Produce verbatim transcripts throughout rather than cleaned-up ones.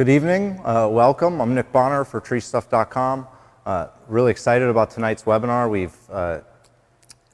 Good evening, uh, welcome. I'm Nick Bonner for tree stuff dot com. Uh, really excited about tonight's webinar. We've uh,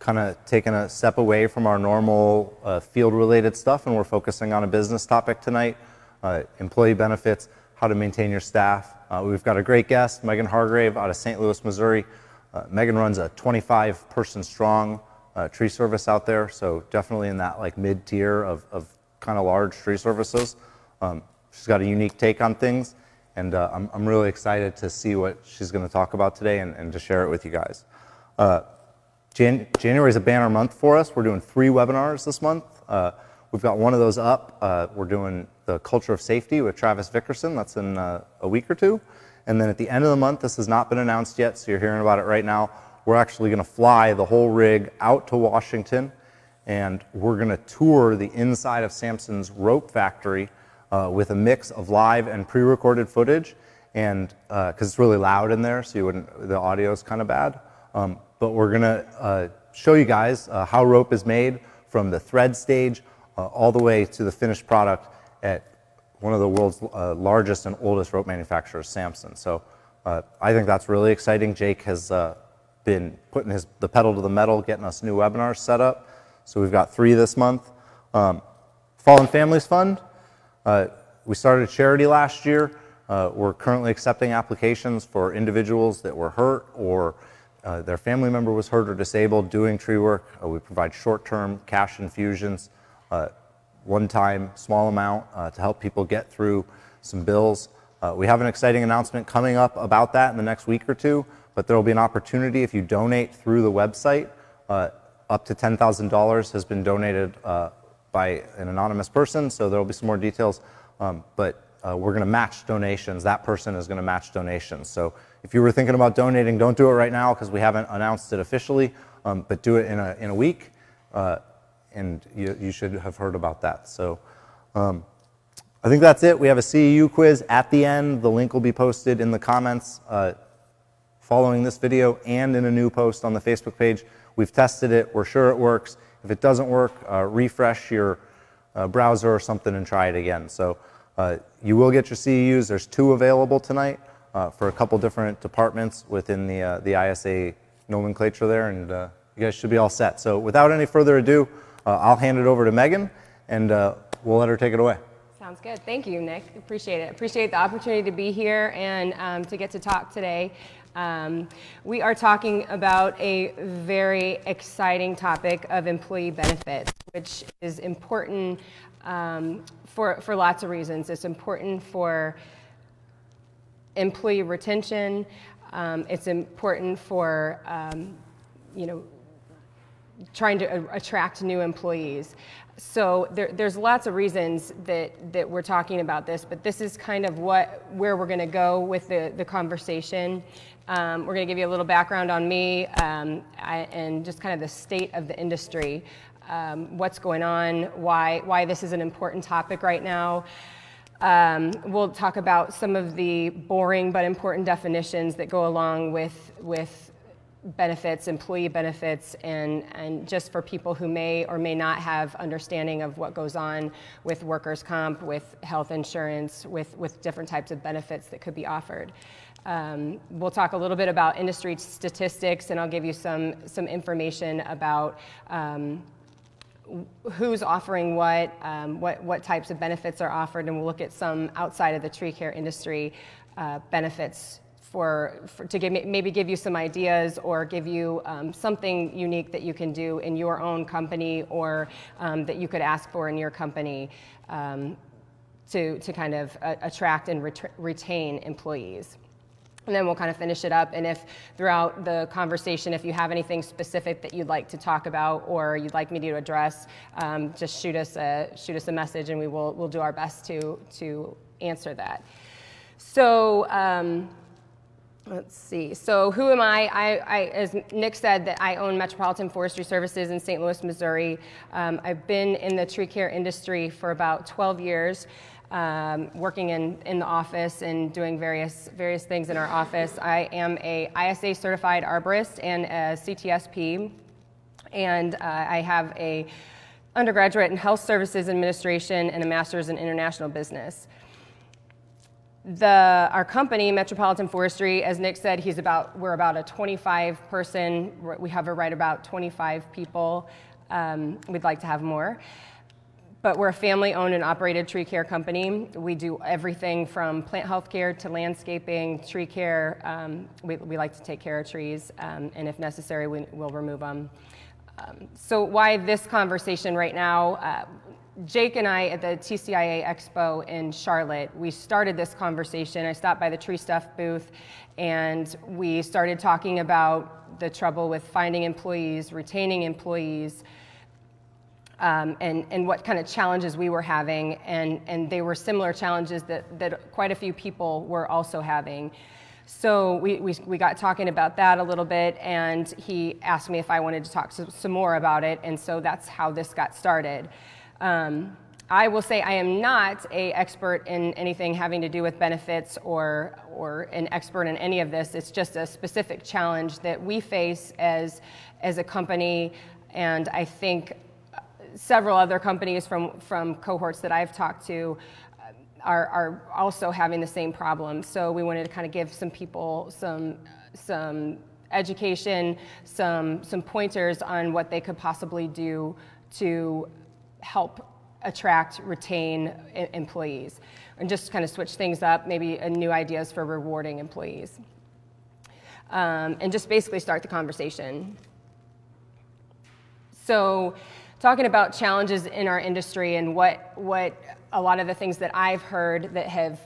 kind of taken a step away from our normal uh, field-related stuff, and we're focusing on a business topic tonight, uh, employee benefits, how to maintain your staff. Uh, we've got a great guest, Meggan Hargrave out of Saint Louis, Missouri. Uh, Meggan runs a twenty-five person strong uh, tree service out there, so definitely in that like mid-tier of, of kind of large tree services. Um, She's got a unique take on things, and uh, I'm, I'm really excited to see what she's going to talk about today and, and to share it with you guys. Uh, Jan January is a banner month for us. We're doing three webinars this month. Uh, we've got one of those up. Uh, we're doing the Culture of Safety with Travis Vickerson. That's in uh, a week or two. And then at the end of the month, this has not been announced yet, so you're hearing about it right now. We're actually going to fly the whole rig out to Washington, and we're going to tour the inside of Samson's rope factory Uh, with a mix of live and pre-recorded footage, and because uh, it's really loud in there, so you wouldn't, the audio is kind of bad. Um, but we're gonna uh, show you guys uh, how rope is made from the thread stage uh, all the way to the finished product at one of the world's uh, largest and oldest rope manufacturers, Samson. So uh, I think that's really exciting. Jake has uh, been putting his, the pedal to the metal, getting us new webinars set up. So we've got three this month. Um, Fallen Families Fund. Uh, we started a charity last year. Uh, we're currently accepting applications for individuals that were hurt or uh, their family member was hurt or disabled doing tree work. Uh, we provide short-term cash infusions, uh, one-time small amount uh, to help people get through some bills. Uh, we have an exciting announcement coming up about that in the next week or two, but there will be an opportunity if you donate through the website. Uh, up to ten thousand dollars has been donated uh, by an anonymous person, so there will be some more details, um, but uh, we're going to match donations. That person is going to match donations. So if you were thinking about donating, don't do it right now because we haven't announced it officially, um, but do it in a, in a week, uh, and you, you should have heard about that. So um, I think that's it. We have a C E U quiz at the end. The link will be posted in the comments uh, following this video and in a new post on the Facebook page. We've tested it. We're sure it works. If it doesn't work, uh, refresh your uh, browser or something and try it again. So uh, you will get your C E Us. There's two available tonight uh, for a couple different departments within the, uh, the I S A nomenclature there, and uh, you guys should be all set. So without any further ado, uh, I'll hand it over to Meggan, and uh, we'll let her take it away. Sounds good. Thank you, Nick. Appreciate it. Appreciate the opportunity to be here and um, to get to talk today. Um, we are talking about a very exciting topic of employee benefits, which is important um, for, for lots of reasons. It's important for employee retention. Um, it's important for, um, you know, trying to uh, attract new employees. So there, there's lots of reasons that, that we're talking about this, but this is kind of what, where we're going to go with the, the conversation. Um, we're going to give you a little background on me um, I, and just kind of the state of the industry, um, what's going on, why, why this is an important topic right now. Um, we'll talk about some of the boring but important definitions that go along with, with benefits, employee benefits, and, and just for people who may or may not have understanding of what goes on with workers' comp, with health insurance, with, with different types of benefits that could be offered. Um, we'll talk a little bit about industry statistics, and I'll give you some, some information about um, who's offering what, um, what, what types of benefits are offered, and we'll look at some outside of the tree care industry uh, benefits For, for, to give, maybe give you some ideas or give you um, something unique that you can do in your own company or um, that you could ask for in your company um, to, to kind of uh, attract and ret retain employees. And then we'll kind of finish it up, and if throughout the conversation, if you have anything specific that you'd like to talk about or you'd like me to address, um, just shoot us a, shoot us a message, and we will we'll do our best to, to answer that. So. Um, Let's see. So who am I? I, I? As Nick said, that I own Metropolitan Forestry Services in Saint Louis, Missouri. Um, I've been in the tree care industry for about twelve years, um, working in, in the office and doing various, various things in our office. I am a I S A certified arborist and a C T S P, and uh, I have a undergraduate in health services administration and a master's in international business. The, our company, Metropolitan Forestry, as Nick said, he's about, we're about a twenty-five person, we hover right about twenty-five people. Um, we'd like to have more. But we're a family-owned and operated tree care company. We do everything from plant health care to landscaping, tree care. Um, we, we like to take care of trees, um, and if necessary, we, we'll remove them. Um, so why this conversation right now? Uh, Jake and I at the T C I A Expo in Charlotte, we started this conversation. I stopped by the Tree Stuff booth and we started talking about the trouble with finding employees, retaining employees, um, and, and what kind of challenges we were having. And, and they were similar challenges that, that quite a few people were also having. So we, we, we got talking about that a little bit, and he asked me if I wanted to talk to, some more about it, and so that's how this got started. Um, I will say I am not an expert in anything having to do with benefits or, or an expert in any of this. It's just a specific challenge that we face as, as a company, and I think several other companies from, from cohorts that I've talked to are, are also having the same problem. So we wanted to kind of give some people some, some education, some, some pointers on what they could possibly do to help attract, retain employees, and just kind of switch things up, maybe new ideas for rewarding employees. Um, and just basically start the conversation. So talking about challenges in our industry and what, what a lot of the things that I've heard that have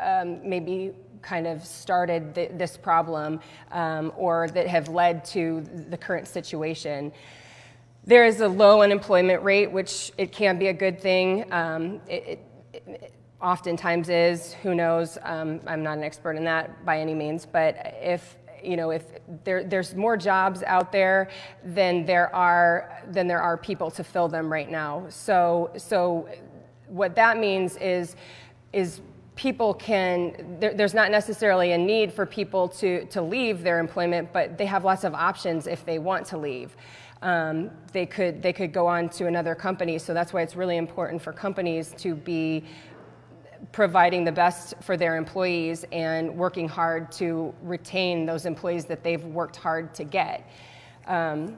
um, maybe kind of started th this problem um, or that have led to the current situation. There is a low unemployment rate, which it can be a good thing. Um, it, it, it oftentimes is. Who knows? Um, I'm not an expert in that by any means. But if you know, if there, there's more jobs out there than there are than there are people to fill them right now. So, so what that means is is. People can, there, there's not necessarily a need for people to, to leave their employment, but they have lots of options if they want to leave. Um, they could, they could go on to another company, so that's why it's really important for companies to be providing the best for their employees and working hard to retain those employees that they've worked hard to get. Um,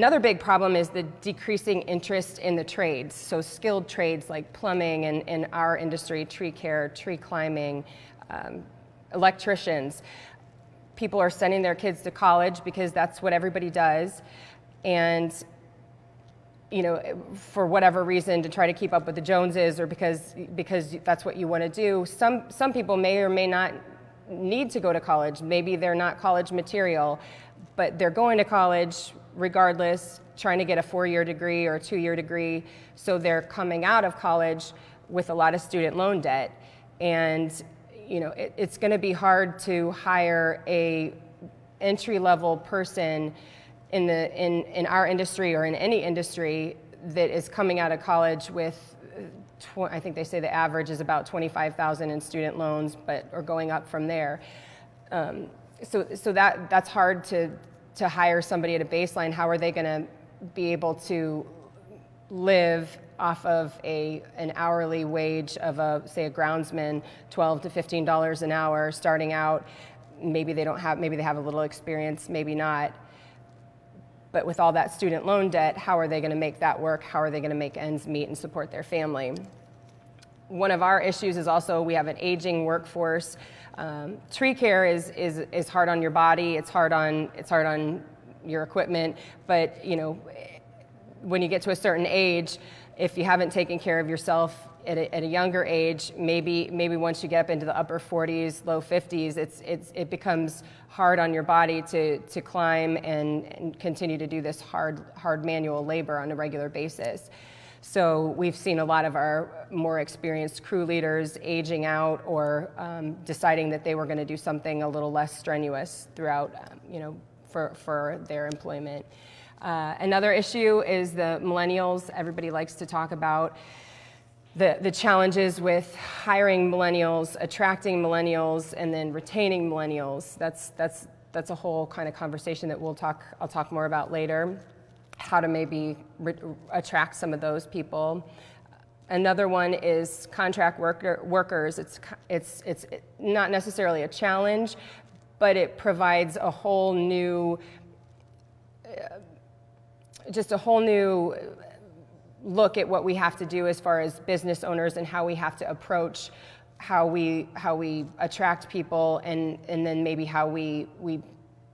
Another big problem is the decreasing interest in the trades. So skilled trades like plumbing and in our industry, tree care, tree climbing, um, electricians. People are sending their kids to college because that's what everybody does. And you know, for whatever reason, to try to keep up with the Joneses or because, because that's what you want to do. Some, some people may or may not need to go to college. Maybe they're not college material, but they're going to college regardless, trying to get a four-year degree or a two-year degree. So they're coming out of college with a lot of student loan debt. And you know, it, it's going to be hard to hire a entry-level person in, the, in, in our industry or in any industry that is coming out of college with, tw I think they say the average is about twenty-five thousand in student loans, but are going up from there. Um, so so that, that's hard to to hire somebody at a baseline. How are they going to be able to live off of a, an hourly wage of, a, say, a groundsman, twelve to fifteen dollars an hour starting out? Maybe they don't have, maybe they have a little experience, maybe not. But with all that student loan debt, how are they going to make that work? How are they going to make ends meet and support their family? One of our issues is also we have an aging workforce. Um, tree care is, is, is hard on your body, it's hard on, it's hard on your equipment, but you know, when you get to a certain age, if you haven't taken care of yourself at a, at a younger age, maybe, maybe once you get up into the upper forties, low fifties, it's, it's, it becomes hard on your body to, to climb and, and continue to do this hard, hard manual labor on a regular basis. So we've seen a lot of our more experienced crew leaders aging out or um, deciding that they were going to do something a little less strenuous throughout, um, you know, for, for their employment. Uh, another issue is the millennials. Everybody likes to talk about the, the challenges with hiring millennials, attracting millennials, and then retaining millennials. That's, that's, that's a whole kind of conversation that we'll talk, I'll talk more about later. How to maybe re attract some of those people. Another one is contract worker, workers. It's, it's, it's not necessarily a challenge, but it provides a whole new, uh, just a whole new look at what we have to do as far as business owners and how we have to approach how we, how we attract people and, and then maybe how we, we,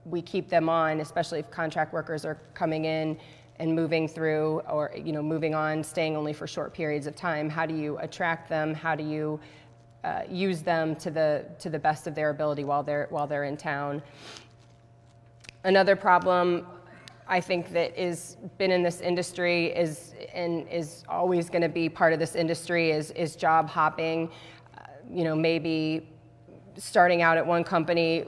we keep them on, especially if contract workers are coming in and moving through or, you know, moving on, staying only for short periods of time. How do you attract them? How do you uh, use them to the, to the best of their ability while they're, while they're in town? Another problem I think that is been in this industry is, and is always gonna be part of this industry is, is job hopping. Uh, you know, maybe starting out at one company,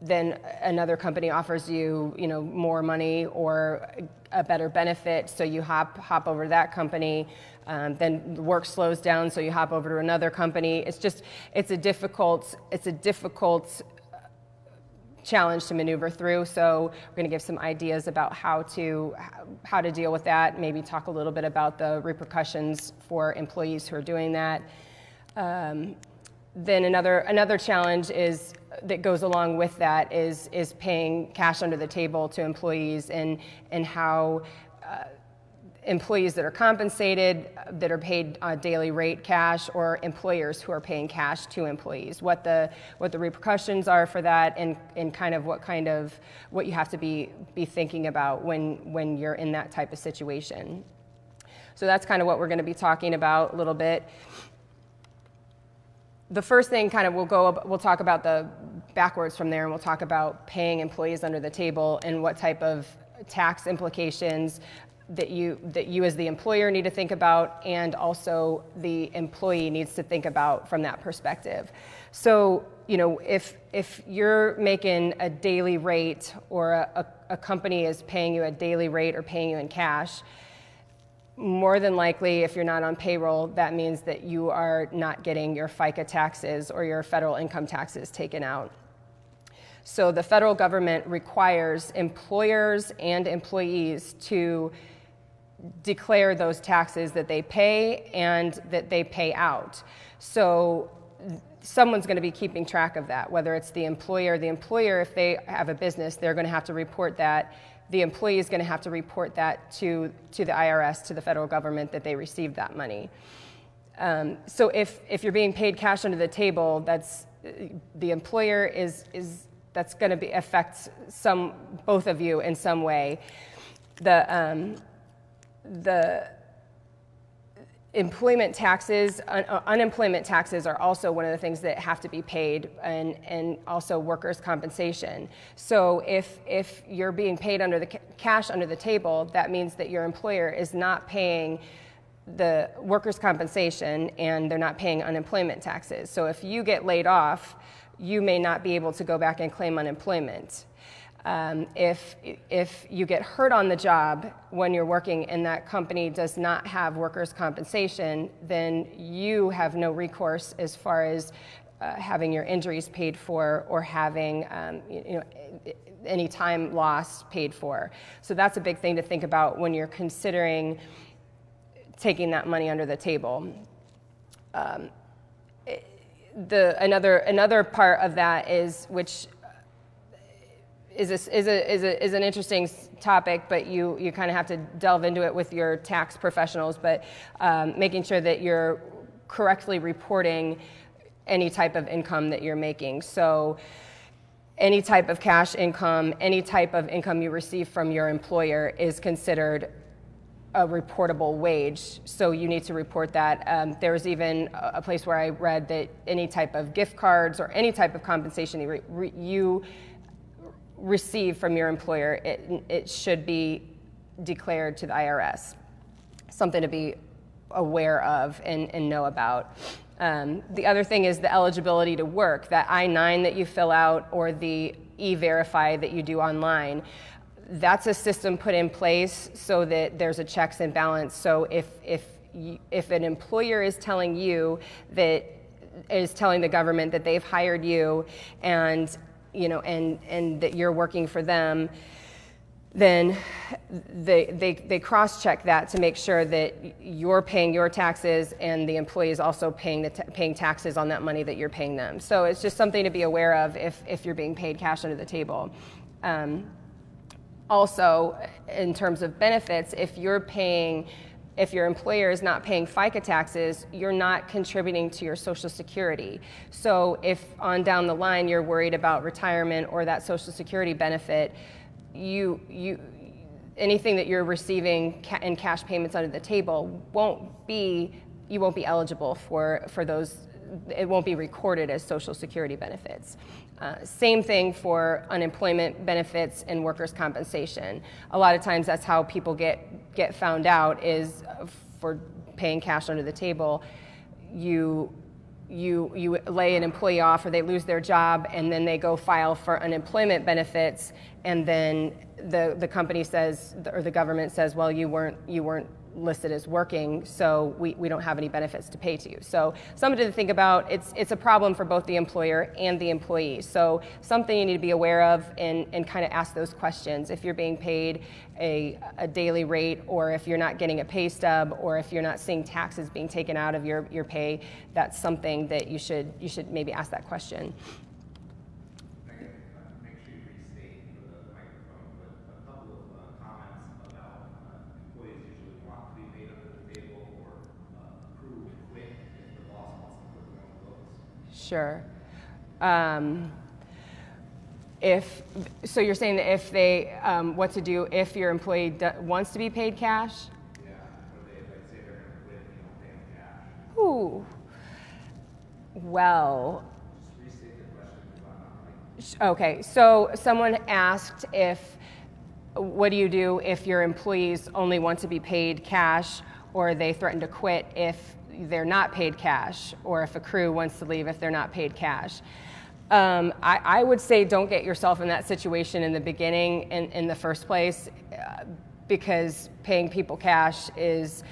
then another company offers you, you know, more money or a better benefit, so you hop hop over to that company. Um, then work slows down, so you hop over to another company. It's just, it's a difficult, it's a difficult challenge to maneuver through. So we're going to give some ideas about how to how to deal with that. Maybe talk a little bit about the repercussions for employees who are doing that. Um, then another another challenge is. That goes along with that is is paying cash under the table to employees and and how uh, employees that are compensated that are paid uh, daily rate cash or employers who are paying cash to employees, what the what the repercussions are for that and and kind of what kind of what you have to be be thinking about when when you're in that type of situation. So that's kind of what we're going to be talking about a little bit. The first thing kind of we'll go, we'll talk about the backwards from there, and we'll talk about paying employees under the table and what type of tax implications that you, that you as the employer need to think about, and also the employee needs to think about from that perspective. So, you know, if, if you're making a daily rate or a, a, a company is paying you a daily rate or paying you in cash, more than likely, if you're not on payroll, that means that you are not getting your FICA taxes or your federal income taxes taken out. So the federal government requires employers and employees to declare those taxes that they pay and that they pay out. So someone's going to be keeping track of that, whether it's the employer. The employer, if they have a business, they're going to have to report that. The employee is going to have to report that to, to the I R S, to the federal government, that they received that money. Um, so if, if you're being paid cash under the table, that's the employer is, is that's going to be affect some, both of you in some way. The, um, the employment taxes, un unemployment taxes are also one of the things that have to be paid, and, and also workers' compensation. So if, if you're being paid under the ca cash under the table, that means that your employer is not paying the workers' compensation and they're not paying unemployment taxes. So if you get laid off, you may not be able to go back and claim unemployment. Um, if, if you get hurt on the job when you're working and that company does not have workers' compensation, then you have no recourse as far as uh, having your injuries paid for or having um, you know, any time lost paid for. So that's a big thing to think about when you're considering taking that money under the table. Um, the, another, another part of that is which Is, a, is, a, is, a, is an interesting topic, but you, you kind of have to delve into it with your tax professionals, but um, making sure that you're correctly reporting any type of income that you're making. So any type of cash income, any type of income you receive from your employer is considered a reportable wage, so you need to report that. Um, there was even a, a place where I read that any type of gift cards or any type of compensation you, re, you receive from your employer, it, it should be declared to the I R S. Something to be aware of and, and know about. Um, the other thing is the eligibility to work, that I nine that you fill out or the E-Verify that you do online. That's a system put in place so that there's a checks and balance. So if, if, you, if an employer is telling you that, is telling the government that they've hired you and you know, and, and that you're working for them, then they, they, they cross-check that to make sure that you're paying your taxes and the employee is also paying, the t paying taxes on that money that you're paying them. So it's just something to be aware of if, if you're being paid cash under the table. Um, also, in terms of benefits, if you're paying, if your employer is not paying FICA taxes, you're not contributing to your Social Security. So if on down the line you're worried about retirement or that Social Security benefit, You, you, anything that you're receiving ca in cash payments under the table won't be, you won't be eligible for, for those, it won't be recorded as Social Security benefits. Uh, same thing for unemployment benefits and workers' compensation. A lot of times that's how people get, get found out, is for paying cash under the table. You, you, you lay an employee off or they lose their job, and then they go file for unemployment benefits, and then the, the company says, or the government says, well, you weren't, you weren't listed as working, so we, we don't have any benefits to pay to you. So something to think about. It's, it's a problem for both the employer and the employee. So something you need to be aware of and, and kind of ask those questions. If you're being paid a, a daily rate, or if you're not getting a pay stub, or if you're not seeing taxes being taken out of your, your pay, that's something that you should, you should maybe ask that question. Sure. Um, if so, you're saying that if they, um, what to do if your employee d wants to be paid cash? Yeah. Or they, like, say they're gonna quit and don't pay them cash. Ooh. Well. Just restate the question because I'm not like. Okay. So someone asked if, what do you do if your employees only want to be paid cash, or they threaten to quit if they're not paid cash, or if a crew wants to leave if they're not paid cash. Um, I, I would say don't get yourself in that situation in the beginning, in, in the first place, uh, because paying people cash is,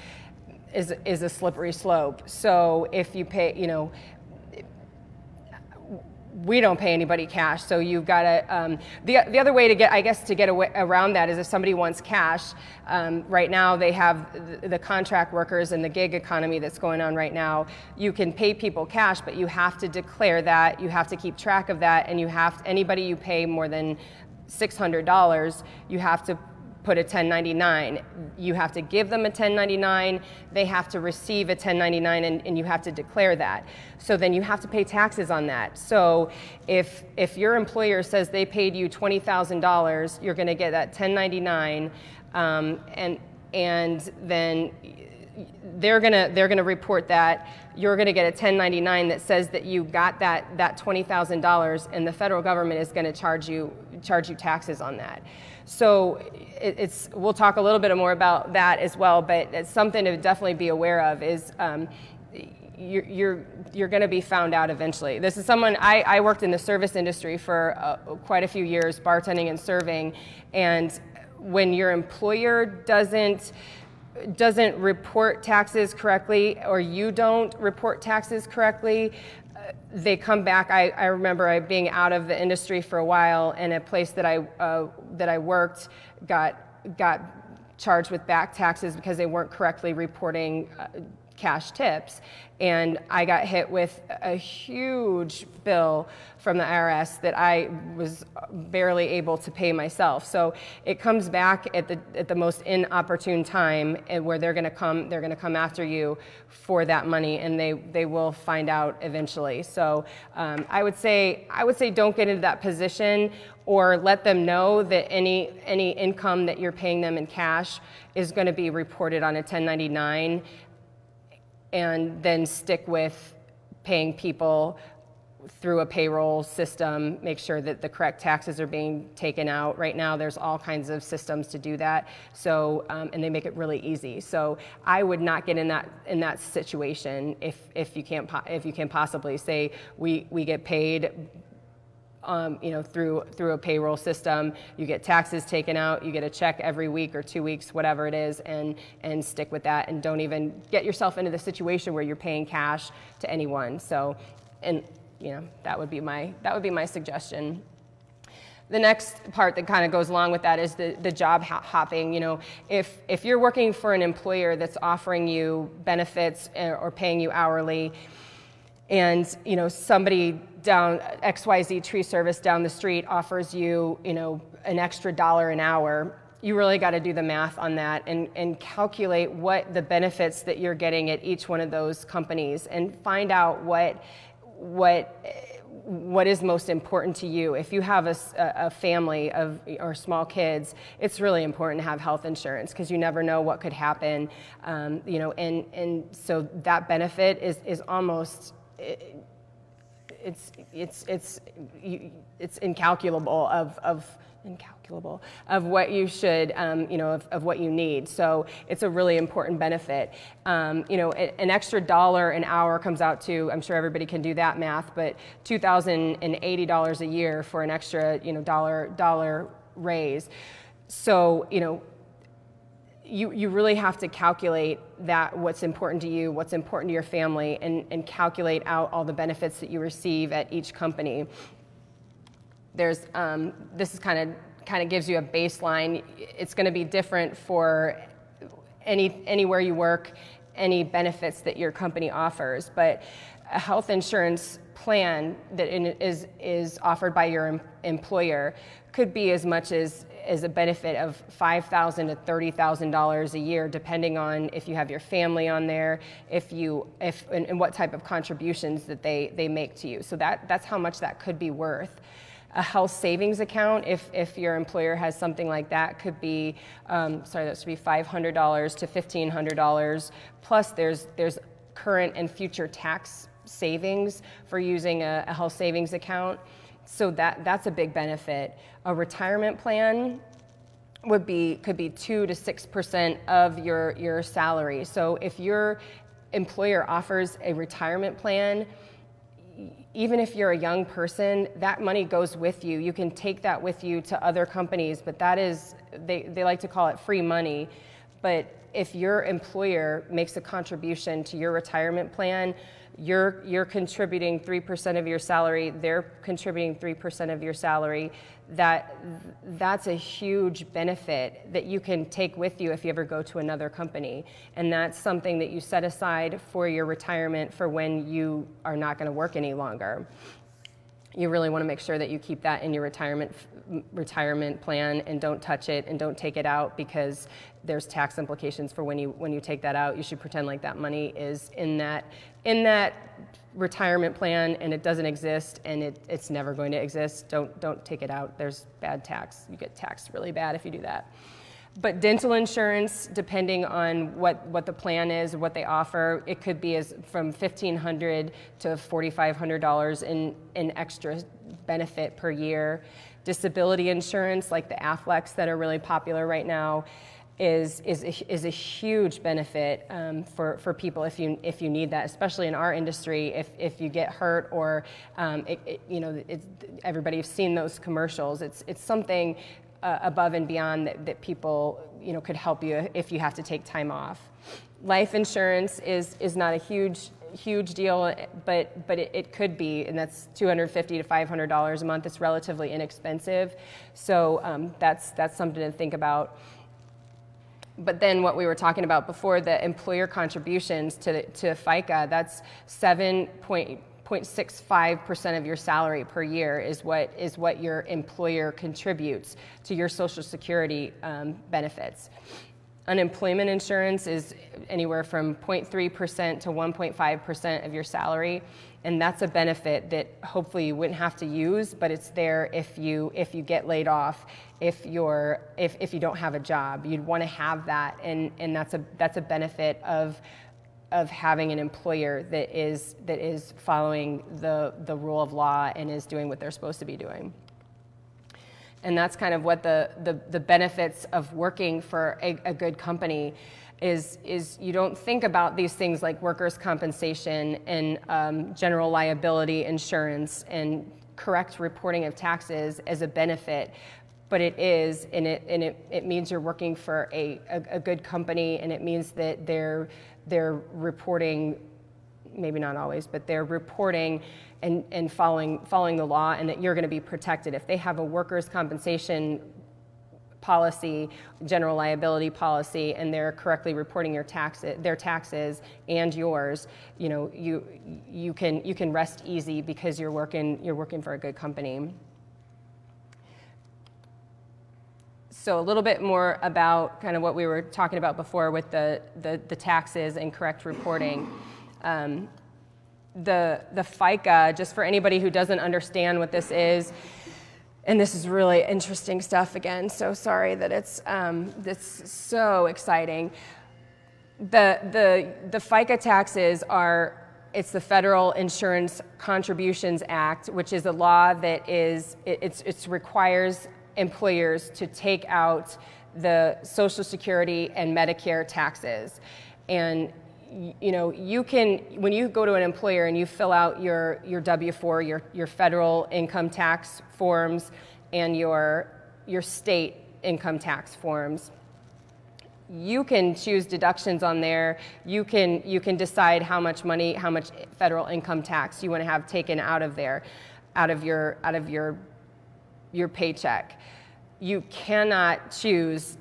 is, is a slippery slope. So if you pay, you know, we don't pay anybody cash, so you've got to, um, the, the other way to get, I guess, to get away, around that is if somebody wants cash, um, right now they have the, the contract workers and the gig economy that's going on right now. You can pay people cash, but you have to declare that, you have to keep track of that, and you have, anybody you pay more than six hundred dollars, you have to put a ten ninety-nine. You have to give them a ten ninety-nine, they have to receive a ten ninety-nine, and, and you have to declare that. So then you have to pay taxes on that. So if, if your employer says they paid you twenty thousand dollars, you're gonna get that ten ninety-nine, um, and, and then they're gonna, they're gonna report that. You're gonna get a ten ninety-nine that says that you got that, that twenty thousand dollars, and the federal government is gonna charge you, charge you taxes on that. So it's, we'll talk a little bit more about that as well, but it's something to definitely be aware of is um, you're, you're, you're going to be found out eventually. This is someone, I, I worked in the service industry for uh, quite a few years, bartending and serving, and when your employer doesn't, doesn't report taxes correctly, or you don't report taxes correctly, they come back. I, I remember I being out of the industry for a while, and a place that I uh, that I worked got got charged with back taxes because they weren't correctly reporting uh, cash tips, and I got hit with a huge bill from the I R S that I was barely able to pay myself. So it comes back at the at the most inopportune time, and where they're going to come they're going to come after you for that money, and they they will find out eventually. So um, I would say I would say don't get into that position, or let them know that any any income that you're paying them in cash is going to be reported on a ten ninety-nine, and then stick with paying people through a payroll system, make sure that the correct taxes are being taken out. Right now, there's all kinds of systems to do that, so um, and they make it really easy. So I would not get in that in that situation if if you can't if you can possibly say we we get paid, um, you know, through through a payroll system. You get taxes taken out. You get a check every week or two weeks, whatever it is, and and stick with that. And don't even get yourself into the situation where you're paying cash to anyone. So, and. You know, that would be my that would be my suggestion. The next part that kind of goes along with that is the, the job hopping. You know, if, if you're working for an employer that's offering you benefits or paying you hourly, and, you know, somebody down X Y Z tree service down the street offers you, you know, an extra dollar an hour, you really got to do the math on that and, and calculate what the benefits that you're getting at each one of those companies, and find out what, what, what is most important to you. If you have a, a family of or small kids, it's really important to have health insurance, because you never know what could happen. Um, you know, and, and so that benefit is, is almost, it, it's, it's, it's, it's incalculable of, of incalculable of what you should, um, you know, of, of what you need. So it's a really important benefit. Um, you know, an extra dollar an hour comes out to, I'm sure everybody can do that math, but two thousand eighty dollars a year for an extra, you know, dollar, dollar raise. So, you know, You, you really have to calculate that, what's important to you, what's important to your family, and, and calculate out all the benefits that you receive at each company. There's, um, this is kind of kind of gives you a baseline. It's going to be different for any anywhere you work, any benefits that your company offers, but a health insurance plan that in, is is offered by your em employer could be as much as is a benefit of five thousand dollars to thirty thousand dollars a year, depending on if you have your family on there, if you, if and, and what type of contributions that they, they make to you. So that, that's how much that could be worth. A health savings account, if, if your employer has something like that, could be, um, sorry, that should be five hundred dollars to fifteen hundred dollars. Plus there's, there's current and future tax savings for using a, a health savings account. So that, that's a big benefit. A retirement plan would be, could be two to six percent of your, your salary. So if your employer offers a retirement plan, even if you're a young person, that money goes with you. You can take that with you to other companies, but that is, they, they like to call it free money. But if your employer makes a contribution to your retirement plan, You're, you're contributing three percent of your salary, they're contributing three percent of your salary. That, that's a huge benefit that you can take with you if you ever go to another company. And that's something that you set aside for your retirement, for when you are not going to work any longer. You really want to make sure that you keep that in your retirement, retirement plan, and don't touch it and don't take it out, because there's tax implications for when you, when you take that out. You should pretend like that money is in that, in that retirement plan, and it doesn't exist, and it, it's never going to exist. Don't, don't take it out. There's bad tax. You get taxed really bad if you do that. But dental insurance, depending on what, what the plan is, what they offer, it could be as from fifteen hundred dollars to forty-five hundred dollars in, in extra benefit per year. Disability insurance, like the Aflacs that are really popular right now, is, is, is a huge benefit um, for, for people if you, if you need that, especially in our industry. If, if you get hurt or, um, it, it, you know, it's, everybody's seen those commercials. It's, it's something Uh, above and beyond that, that people, you know, could help you if you have to take time off. Life insurance is, is not a huge, huge deal, but, but it, it could be, and that's two hundred fifty dollars to five hundred dollars a month. It's relatively inexpensive, so um, that's, that's something to think about. But then what we were talking about before, the employer contributions to, to FICA, that's seven point six five percent of your salary per year is what is what your employer contributes to your Social Security um, benefits. Unemployment insurance is anywhere from zero point three percent to one point five percent of your salary, and that's a benefit that hopefully you wouldn't have to use, but it's there if you if you get laid off, if you're if, if you don't have a job. You'd want to have that, and and that's a that's a benefit of of having an employer that is, that is following the, the rule of law and is doing what they're supposed to be doing. And that's kind of what the, the, the benefits of working for a, a good company is, is you don't think about these things like workers' compensation and um, general liability insurance and correct reporting of taxes as a benefit. But it is, and it, and it, it means you're working for a, a, a good company, and it means that they're, they're reporting maybe not always, but they're reporting and, and following, following the law, and that you're going to be protected. If they have a workers' compensation policy, general liability policy, and they're correctly reporting your taxes, their taxes and yours, you know, you you can you can rest easy because you're working you're working for a good company. So a little bit more about kind of what we were talking about before with the the, the taxes and correct reporting. Um, the the FICA, just for anybody who doesn't understand what this is. And this is really interesting stuff again, so sorry that it's um, it's so exciting. The, the, the FICA taxes are, it's the Federal Insurance Contributions Act, which is a law that is, it it's, it's requires employers to take out the Social Security and Medicare taxes. And you know, you can, when you go to an employer and you fill out your, your W four, your, your federal income tax forms and your, your state income tax forms, you can choose deductions on there. You can, you can decide how much money, how much federal income tax you want to have taken out of there, out of your, out of your, your paycheck. You cannot choose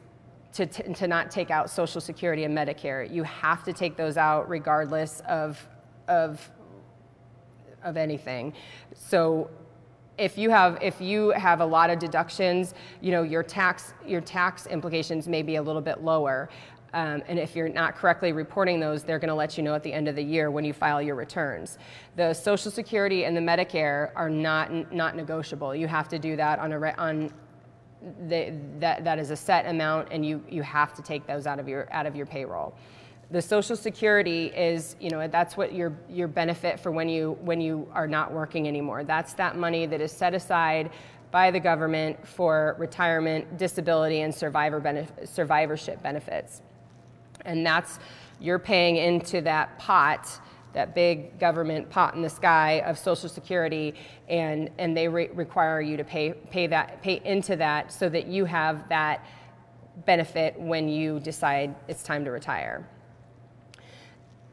To, to not take out Social Security and Medicare. You have to take those out regardless of, of, of anything. So if you have, if you have a lot of deductions, you know, your tax, your tax implications may be a little bit lower. Um, and if you're not correctly reporting those, they're gonna let you know at the end of the year when you file your returns. The Social Security and the Medicare are not, not negotiable. You have to do that on a, on, They, that, that is a set amount, and you, you have to take those out of your out of your payroll. The Social Security is, you know, that's what your your benefit for when you when you are not working anymore. That's that money that is set aside by the government for retirement, disability, and survivor benef- survivorship benefits, and that's, you're paying into that pot, that big government pot in the sky of Social Security, and, and they re require you to pay, pay, that, pay into that so that you have that benefit when you decide it's time to retire.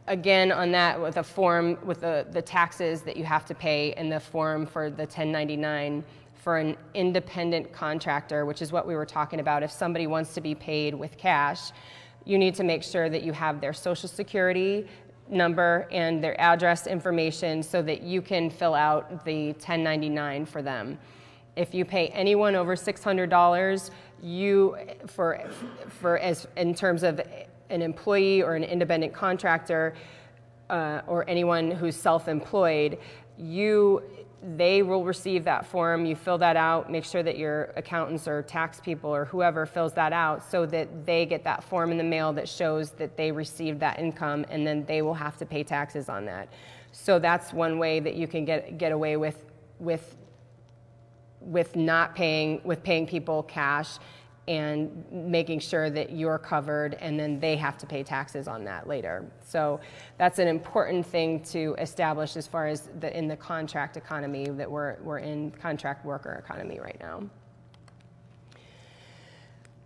Again, on that, with a form, with the, the taxes that you have to pay in the form for the ten ninety-nine, for an independent contractor, which is what we were talking about, if somebody wants to be paid with cash, you need to make sure that you have their Social Security number and their address information so that you can fill out the ten ninety-nine for them. If you pay anyone over six hundred dollars, you, for, for as in terms of an employee or an independent contractor, uh, or anyone who's self-employed, you, they will receive that form. You fill that out, make sure that your accountants or tax people or whoever fills that out so that they get that form in the mail that shows that they received that income, and then they will have to pay taxes on that. So that's one way that you can get get away with with with not paying with paying people cash and making sure that you're covered, and then they have to pay taxes on that later. So that's an important thing to establish as far as the, in the contract economy that we're, we're in, contract worker economy right now.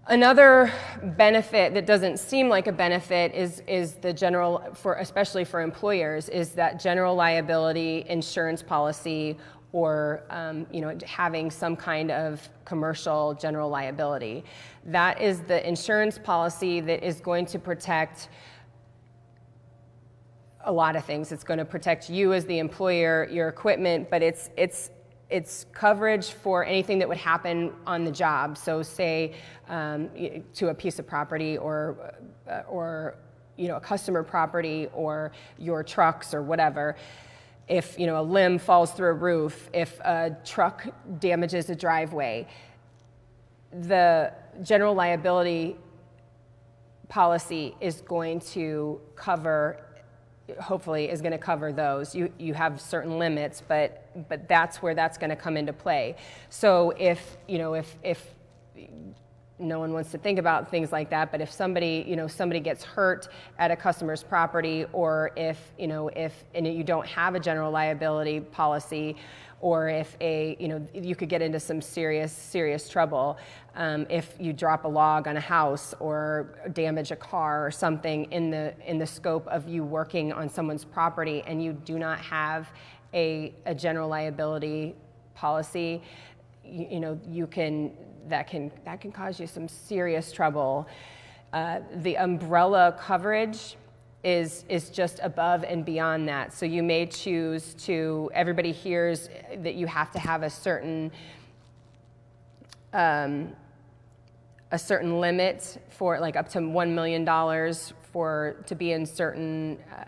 Another benefit that doesn't seem like a benefit is, is the general, for, especially for employers, is that general liability insurance policy, or um, you know, having some kind of commercial general liability. That is the insurance policy that is going to protect a lot of things. It's going to protect you as the employer, your equipment, but it's, it's, it's coverage for anything that would happen on the job. So say um, to a piece of property, or, or you know, a customer property, or your trucks or whatever. If you know a limb falls through a roof, if a truck damages a driveway, the general liability policy is going to cover, hopefully is going to cover those. You, you have certain limits, but, but that's where that's going to come into play. So if, you know, if, if no one wants to think about things like that. But if somebody, you know, somebody gets hurt at a customer's property, or if, you know, if and you don't have a general liability policy, or if a, you know, you could get into some serious, serious trouble um, if you drop a log on a house or damage a car or something in the in the scope of you working on someone's property, and you do not have a, a general liability policy, you, you know, you can that can that can cause you some serious trouble. Uh, the umbrella coverage is is just above and beyond that. So you may choose to, everybody hears that you have to have a certain um, a certain limit for, like, up to one million dollars for to be in certain uh,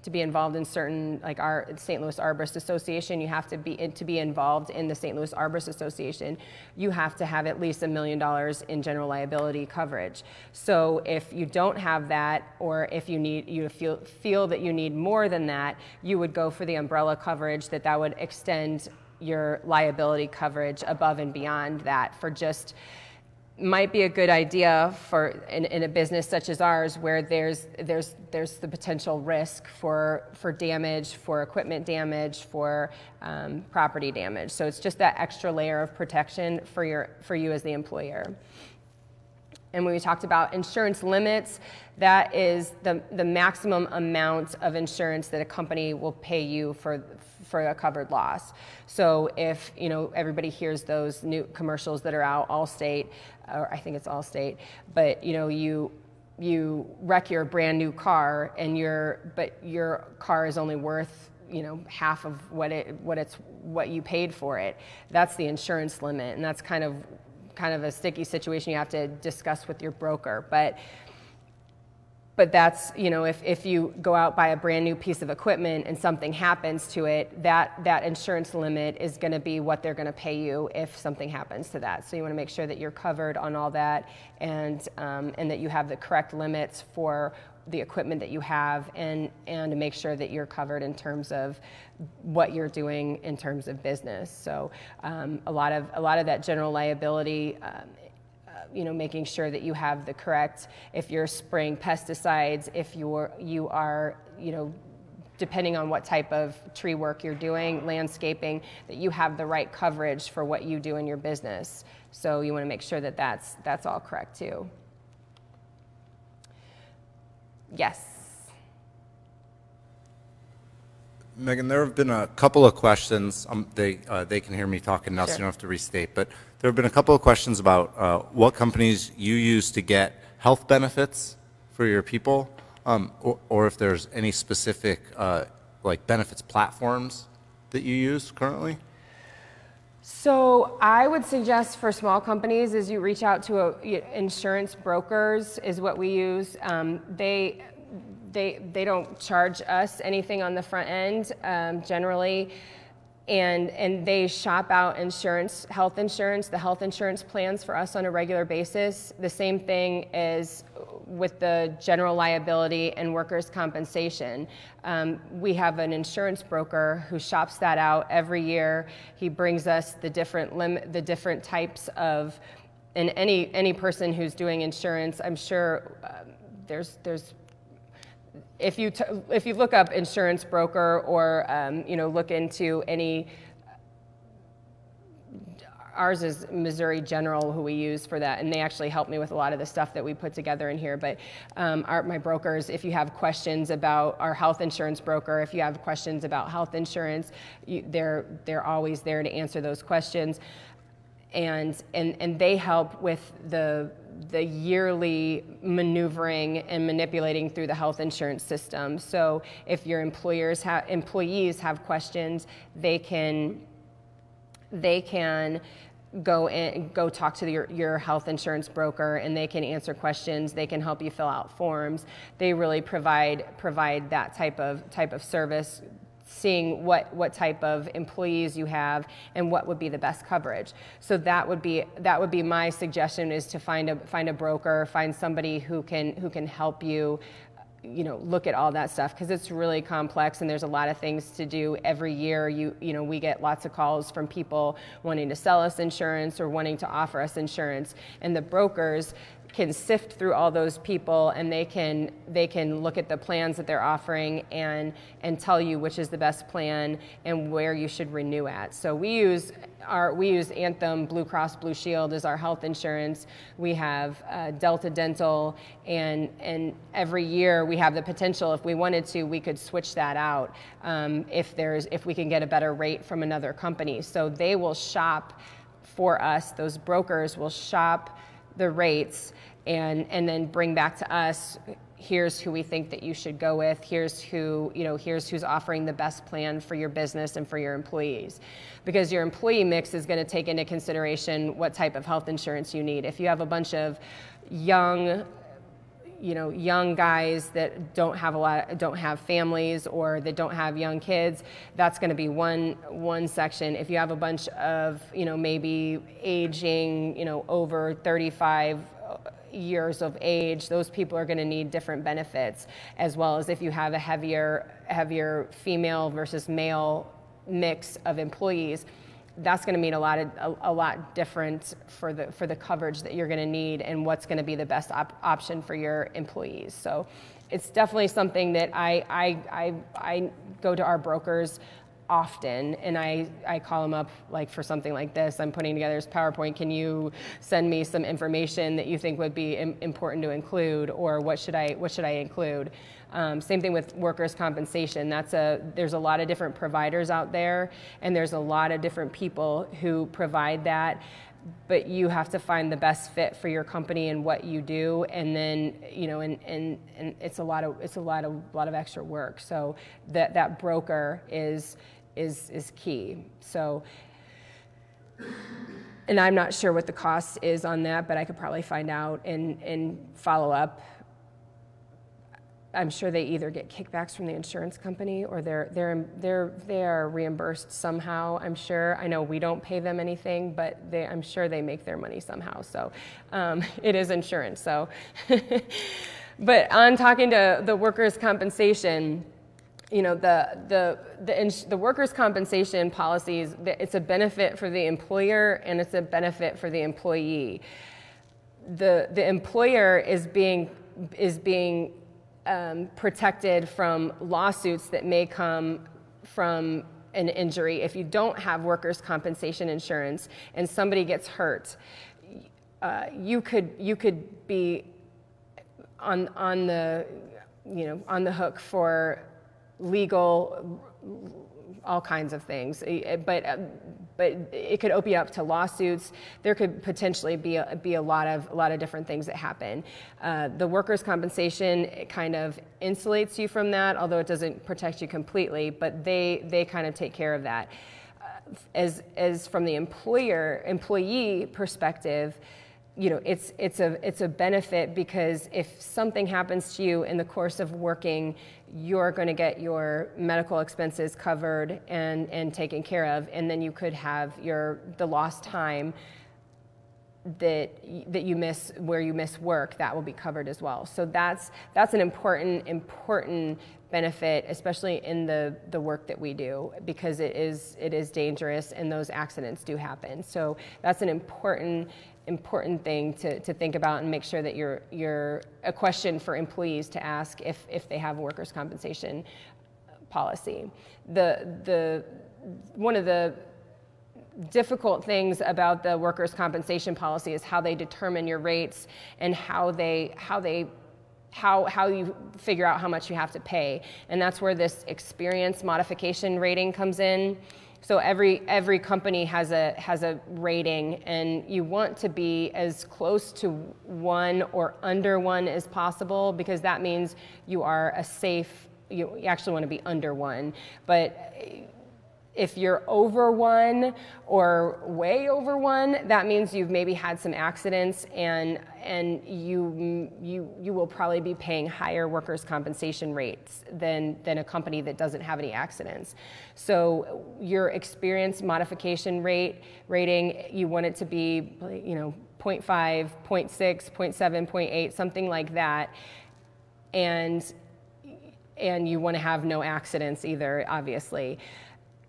to be involved in certain, like, our Saint Louis Arborist Association, you have to be to be involved in the Saint Louis Arborist Association, you have to have at least a million dollars in general liability coverage. So if you don't have that, or if you need you feel feel that you need more than that, you would go for the umbrella coverage that that would extend your liability coverage above and beyond that. For just might be a good idea for in, in a business such as ours, where there's there's there's the potential risk for for damage, for equipment damage, for um, property damage. So it's just that extra layer of protection for your for you as the employer. And when we talked about insurance limits, that is the the maximum amount of insurance that a company will pay you for for a covered loss. So if, you know, everybody hears those new commercials that are out, Allstate, or I think it's Allstate, but, you know, you you wreck your brand new car, and your but your car is only worth, you know, half of what it what it's what you paid for it. That's the insurance limit, and that's kind of kind of a sticky situation you have to discuss with your broker. But but that's, you know, if, if you go out, buy a brand new piece of equipment and something happens to it, that, that insurance limit is gonna be what they're gonna pay you if something happens to that. So you wanna make sure that you're covered on all that, and, um, and that you have the correct limits for the equipment that you have, and, and to make sure that you're covered in terms of what you're doing in terms of business. So um, a lot of, a lot of that general liability, um, you know, making sure that you have the correct, if you're spraying pesticides, if you're, you are, you know, depending on what type of tree work you're doing, landscaping, that you have the right coverage for what you do in your business. So you want to make sure that that's, that's all correct too. Yes. Meggan, there have been a couple of questions. Um, they uh, they can hear me talking now, sure. So you don't have to restate. But there have been a couple of questions about uh, what companies you use to get health benefits for your people, um, or, or if there's any specific uh, like benefits platforms that you use currently. So I would suggest for small companies is you reach out to a, insurance brokers is what we use. Um, they. They, they don't charge us anything on the front end um, generally, and, and they shop out insurance, health insurance, the health insurance plans for us on a regular basis. The same thing is with the general liability and workers' compensation. Um, we have an insurance broker who shops that out every year. He brings us the different, lim the different types of, and any, any person who's doing insurance, I'm sure um, there's, there's If you, t if you look up insurance broker, or um, you know, look into any, ours is Missouri General who we use for that, and they actually help me with a lot of the stuff that we put together in here. But um, our, my brokers, if you have questions about our health insurance broker, if you have questions about health insurance, you, they're, they're always there to answer those questions. And, and, and they help with the, the yearly maneuvering and manipulating through the health insurance system. So if your employers ha employees have questions, they can, they can go, in, go talk to your, your health insurance broker, and they can answer questions, they can help you fill out forms. They really provide, provide that type of, type of service, seeing what, what type of employees you have and what would be the best coverage. So that would be, that would be my suggestion, is to find a, find a broker, find somebody who can, who can help you you know, look at all that stuff, because it's really complex and there's a lot of things to do every year. You, you know, we get lots of calls from people wanting to sell us insurance or wanting to offer us insurance, and the brokers can sift through all those people, and they can they can look at the plans that they're offering and and tell you which is the best plan and where you should renew at. So we use our we use Anthem, Blue Cross Blue Shield as our health insurance. We have uh, Delta Dental, and and every year we have the potential, if we wanted to, we could switch that out um, if there's if we can get a better rate from another company. So they will shop for us. Those brokers will shop the rates and and then bring back to us, here's who we think that you should go with, here's who, you know, here's who's offering the best plan for your business and for your employees. Because your employee mix is going to take into consideration what type of health insurance you need. If you have a bunch of young you know, young guys that don't have a lot, don't have families, or that don't have young kids, that's going to be one one section. If you have a bunch of, you know, maybe aging, you know, over thirty-five years of age, those people are going to need different benefits, as well as if you have a heavier, heavier female versus male mix of employees. That's going to mean a lot of a, a lot different for the for the coverage that you're going to need and what's going to be the best op option for your employees. So it's definitely something that I I I, I go to our brokers often, and I, I call them up, like, for something like this. I'm putting together this PowerPoint. Can you send me some information that you think would be im important to include, or what should I what should I include? Um, same thing with workers' compensation. That's a there's a lot of different providers out there, and there's a lot of different people who provide that. But you have to find the best fit for your company and what you do, and then you know, and and, and it's a lot of it's a lot of lot of extra work. So that that broker is. Is, is key. So, and I'm not sure what the cost is on that, but I could probably find out and, and follow up. I'm sure they either get kickbacks from the insurance company, or they're, they're, they're, they are reimbursed somehow, I'm sure. I know we don't pay them anything, but they, I'm sure they make their money somehow. So um, it is insurance. So, but on talking to the workers' compensation, you know, the the the, ins the workers' compensation policies, it's a benefit for the employer and it's a benefit for the employee. The the employer is being is being um, protected from lawsuits that may come from an injury. If you don't have workers' compensation insurance and somebody gets hurt, uh, you could you could be on on the you know on the hook for legal, all kinds of things, but but it could open up to lawsuits. There could potentially be a, be a lot of a lot of different things that happen. Uh, the workers' compensation, it kind of insulates you from that, although it doesn't protect you completely. But they they kind of take care of that. Uh, as as from the employer employee perspective, you know, it's it's a it's a benefit, because if something happens to you in the course of working, you're going to get your medical expenses covered and and taken care of, and then you could have your the lost time that that you miss where you miss work, that will be covered as well. So that's that's an important important benefit, especially in the the work that we do, because it is it is dangerous and those accidents do happen. So that's an important important thing to, to think about, and make sure that you're, you're a question for employees to ask if, if they have a workers' compensation policy. The, the, one of the difficult things about the workers' compensation policy is how they determine your rates, and how they, how they How, how you figure out how much you have to pay. And that's where this experience modification rating comes in. So every every company has a has a rating, and you want to be as close to one or under one as possible, because that means you are a safe, you, you actually want to be under one. But if you're over one or way over one, that means you've maybe had some accidents, and and you you you will probably be paying higher workers' compensation rates than than a company that doesn't have any accidents. So your experience modification rate rating, you want it to be, you know, zero point five, zero point six, zero point seven, zero point eight, something like that, and and you want to have no accidents either, obviously.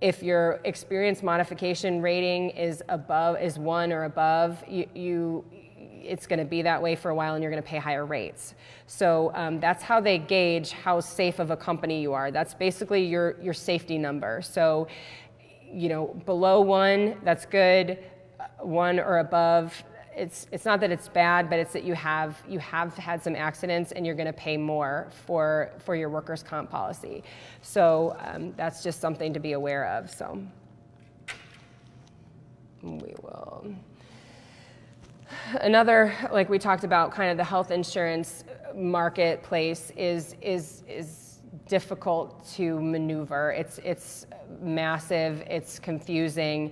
If your experience modification rating is above, is one or above, you, you it's going to be that way for a while, and you're going to pay higher rates. So um, that's how they gauge how safe of a company you are. That's basically your your safety number. So, you know, below one, that's good. One or above, it's it's not that it's bad, but it's that you have you have had some accidents, and you're going to pay more for for your workers' comp policy. So um, that's just something to be aware of. So we will. Another, like we talked about, kind of the health insurance marketplace is is is difficult to maneuver. It's it's massive. It's confusing.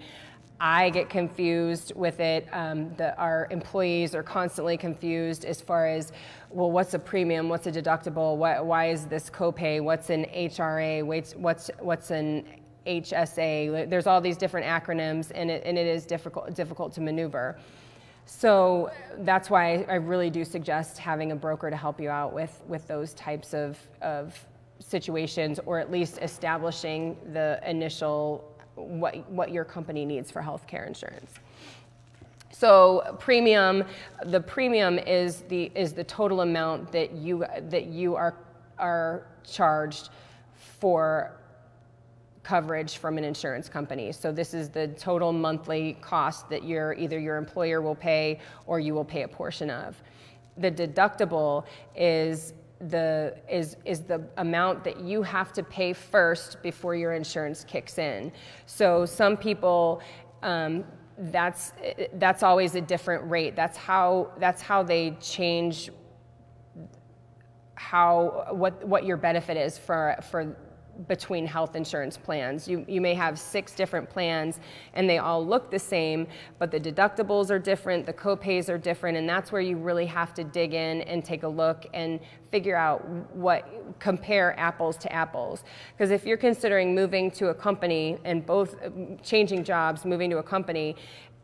I get confused with it. Um, the, our employees are constantly confused as far as, well, what's a premium? What's a deductible? Why, why is this copay? What's an H R A? What's what's what's an H S A? There's all these different acronyms, and it and it is difficult difficult to maneuver. So that's why I really do suggest having a broker to help you out with, with those types of, of situations, or at least establishing the initial what, what your company needs for healthcare insurance. So premium, the premium is the is the total amount that you that you are are charged for coverage from an insurance company. So this is the total monthly cost that your either your employer will pay or you will pay a portion of. The deductible is the is is the amount that you have to pay first before your insurance kicks in. So some people, um, that's that's always a different rate. That's how that's how they change how what what your benefit is for for. between health insurance plans. You, you may have six different plans, and they all look the same, but the deductibles are different, the copays are different, and that's where you really have to dig in and take a look and figure out what, compare apples to apples. Because if you're considering moving to a company and both changing jobs, moving to a company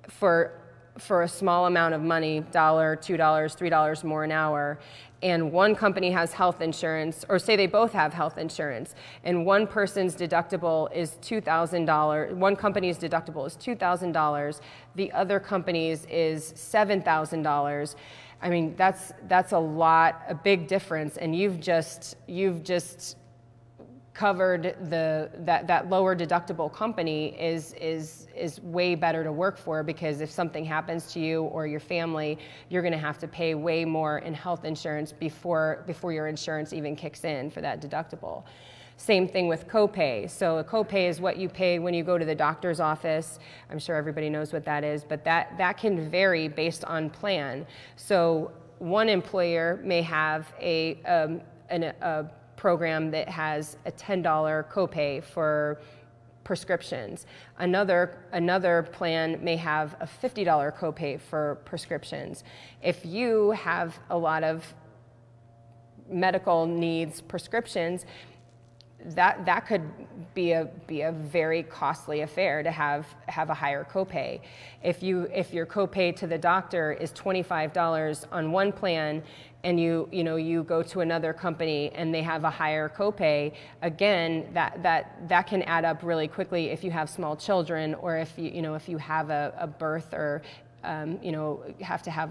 for for a small amount of money, dollar, two dollars, three dollars more an hour, and one company has health insurance, or say they both have health insurance, and one person's deductible is two thousand dollars, one company's deductible is two thousand dollars, the other company's is seven thousand dollars. I mean, that's that's a lot, a big difference, and you've just you've just covered the that that lower deductible company is is is way better to work for, because if something happens to you or your family, you're going to have to pay way more in health insurance before before your insurance even kicks in for that deductible. Same thing with copay. So a copay is what you pay when you go to the doctor's office. I'm sure everybody knows what that is, but that that can vary based on plan. So one employer may have a um, an a program that has a ten dollar copay for prescriptions. Another, another plan may have a fifty dollar copay for prescriptions. If you have a lot of medical needs prescriptions, that, that could be a, be a very costly affair to have, have a higher copay. If, you, if your copay to the doctor is twenty-five dollars on one plan, and you, you know, you go to another company and they have a higher copay, again, that, that, that can add up really quickly if you have small children, or if you, you know, if you have a, a birth, or, um, you know, have to have,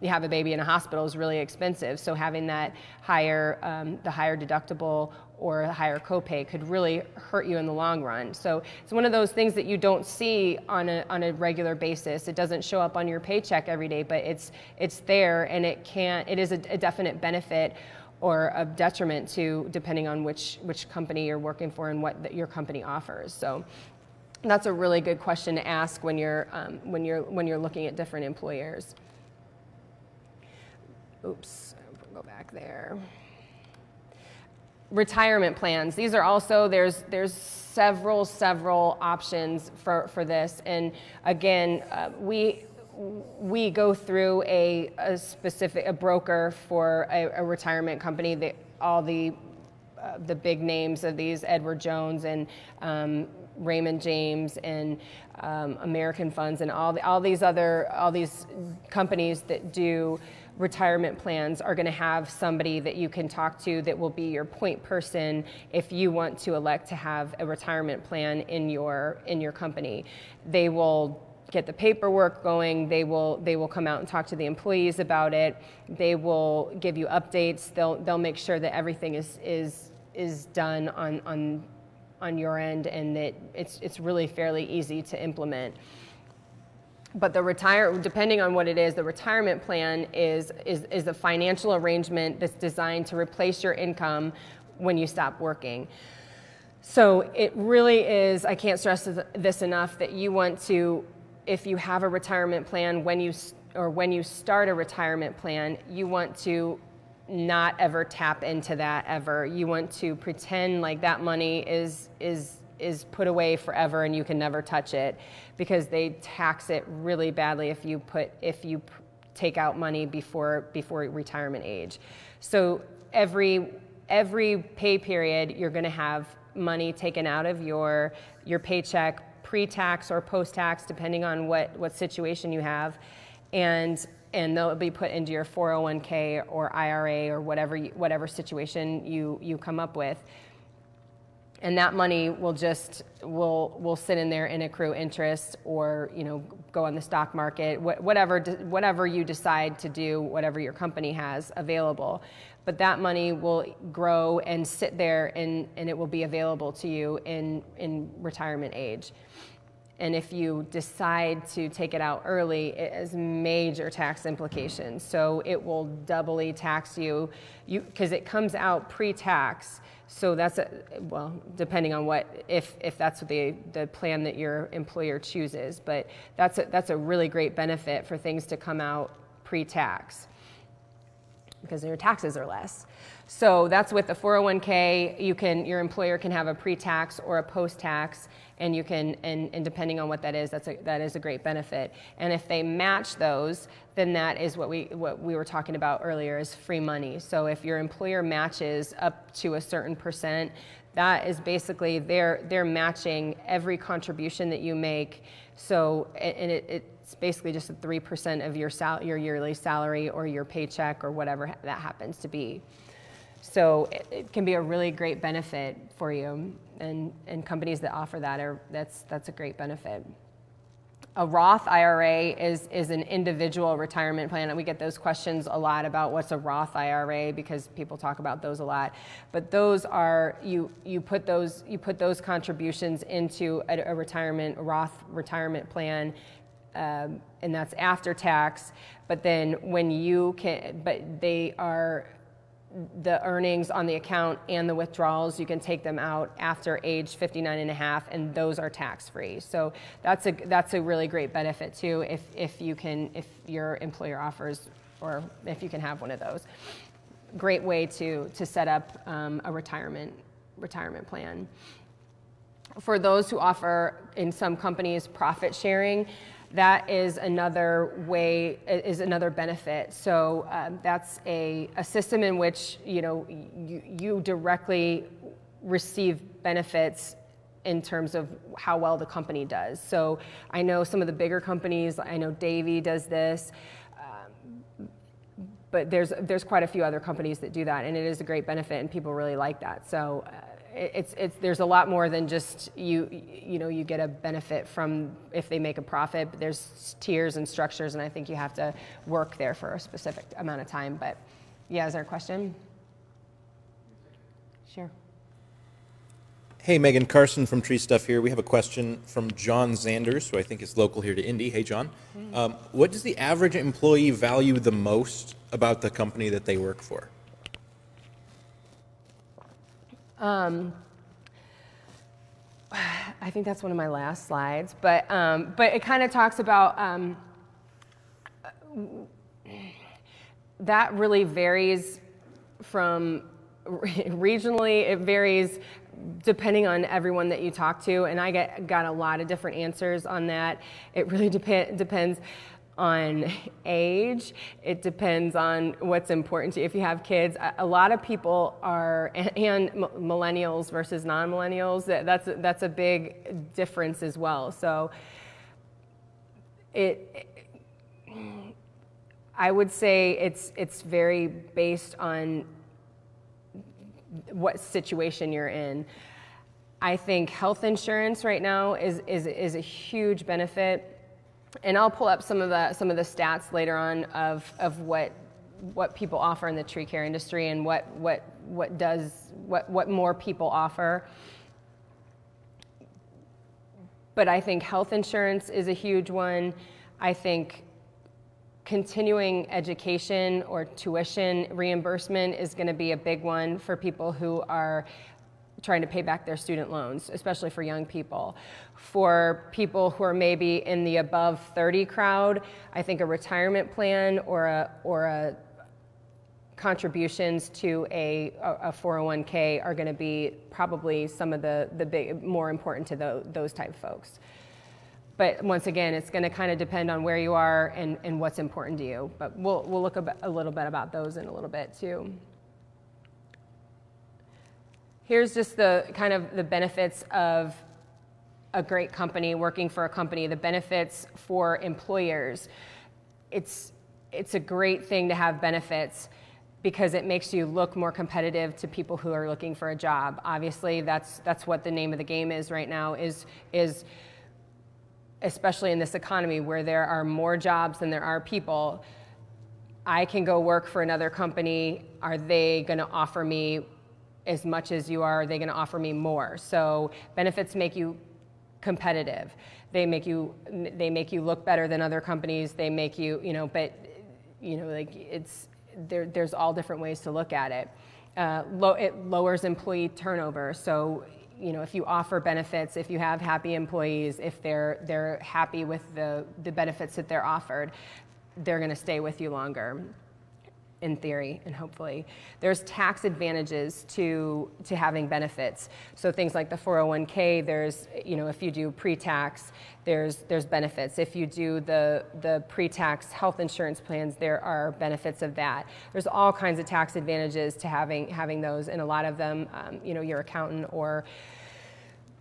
you have a baby in a hospital is really expensive. So having that higher, um, the higher deductible or a higher copay could really hurt you in the long run. So it's one of those things that you don't see on a, on a regular basis. It doesn't show up on your paycheck every day, but it's it's there, and it can it is a, a definite benefit or a detriment to, depending on which which company you're working for and what the, your company offers. So that's a really good question to ask when you're um, when you're when you're looking at different employers. Oops, we'll go back there. Retirement plans. These are also, there's there's several several options for for this, and again, uh, we we go through a, a specific a broker for a, a retirement company. That all the uh, the big names of these, Edward Jones and um, Raymond James and um, American Funds, and all the, all these other all these companies that do retirement plans are going to have somebody that you can talk to that will be your point person if you want to elect to have a retirement plan in your in your company. They will get the paperwork going, they will they will come out and talk to the employees about it, they will give you updates, they'll they'll make sure that everything is is is done on on on your end and that it's it's really fairly easy to implement. But the retire, depending on what it is, the retirement plan is, is, is a financial arrangement that's designed to replace your income when you stop working. So it really is, I can't stress this enough, that you want to, if you have a retirement plan, when you or when you start a retirement plan, you want to not ever tap into that ever. You want to pretend like that money is is is put away forever and you can never touch it, because they tax it really badly if you put if you p take out money before before retirement age. So every every pay period you're going to have money taken out of your your paycheck, pre-tax or post-tax, depending on what what situation you have, and and they'll be put into your four oh one K or I R A or whatever whatever situation you you come up with. And that money will just will will sit in there and accrue interest, or you know, go on the stock market, wh whatever whatever you decide to do, whatever your company has available. But that money will grow and sit there, and and it will be available to you in in retirement age. And if you decide to take it out early, it has major tax implications. So it will doubly tax you, you because it comes out pre-tax. So that's a, well, depending on what, if if that's the the plan that your employer chooses, but that's a, that's a really great benefit for things to come out pre-tax, because your taxes are less. So that's with the four oh one K. You can, your employer can have a pre-tax or a post-tax, and you can, and, and depending on what that is, that's a, that is a great benefit. And if they match those, then that is what we what we were talking about earlier, is free money. So if your employer matches up to a certain percent, that is basically they're they're matching every contribution that you make. So and it. it It's basically just a three percent of your sal your yearly salary or your paycheck or whatever that happens to be. So it, it can be a really great benefit for you, and, and companies that offer that, are, that's, that's a great benefit. A Roth I R A is, is an individual retirement plan, and we get those questions a lot about what's a Roth I R A, because people talk about those a lot. But those are, you, you, put, those, you put those contributions into a, a retirement, a Roth retirement plan, Um, and that's after tax. But then when you can, but they are the earnings on the account and the withdrawals, you can take them out after age fifty-nine and a half, and those are tax free. So that's a, that's a really great benefit too, if, if you can, if your employer offers, or if you can have one of those. Great way to, to set up um, a retirement, retirement plan. For those who offer, in some companies, profit sharing, that is another way, is another benefit. So um, that's a, a system in which, you know, you, you directly receive benefits in terms of how well the company does. So I know some of the bigger companies, I know Davey does this, um, but there's, there's quite a few other companies that do that, and it is a great benefit, and people really like that. So uh, It's, it's, there's a lot more than just you, you know, you get a benefit from if they make a profit, but there's tiers and structures, and I think you have to work there for a specific amount of time. But yeah, is there a question? Sure. Hey, Meggan, Carson from Tree Stuff here. We have a question from John Zanders, who I think is local here to Indy. Hey, John. Mm. Um, what does the average employee value the most about the company that they work for? Um, I think that's one of my last slides, but um, but it kind of talks about um, that really varies from regionally. It varies depending on everyone that you talk to, and I get got a lot of different answers on that. It really depend depends. on age, it depends on what's important to you. If you have kids, a lot of people are, and, and millennials versus non-millennials, that's, that's a big difference as well. So it, I would say it's it's very based on what situation you're in. I think health insurance right now is is is a huge benefit, and I'll pull up some of the some of the stats later on of of what what people offer in the tree care industry and what what what does what what more people offer. But I think health insurance is a huge one. I think continuing education or tuition reimbursement is going to be a big one for people who are trying to pay back their student loans, especially for young people. For people who are maybe in the above thirty crowd, I think a retirement plan or a, or a contributions to a, a four oh one K are going to be probably some of the, the big, more important to the, those type of folks. But once again, it's going to kind of depend on where you are and, and what's important to you. But we'll, we'll look a, a little bit about those in a little bit too. Here's just the kind of the benefits of a great company, working for a company, the benefits for employers. It's, it's a great thing to have benefits because it makes you look more competitive to people who are looking for a job. Obviously, that's, that's what the name of the game is right now, is, is especially in this economy where there are more jobs than there are people. I can go work for another company. Are they going to offer me as much as you are? Are they going to offer me more? So benefits make you competitive. They make you they make you look better than other companies. They make you, you know, but you know, like it's there. There's all different ways to look at it. Uh, low, it lowers employee turnover. So you know, if you offer benefits, if you have happy employees, if they're they're happy with the the benefits that they're offered, they're going to stay with you longer, in theory and hopefully. There's tax advantages to to having benefits. So things like the four oh one K, there's, you know, if you do pre-tax, there's there's benefits. If you do the the pre-tax health insurance plans, there are benefits of that. There's all kinds of tax advantages to having having those, and a lot of them, um, you know, your accountant or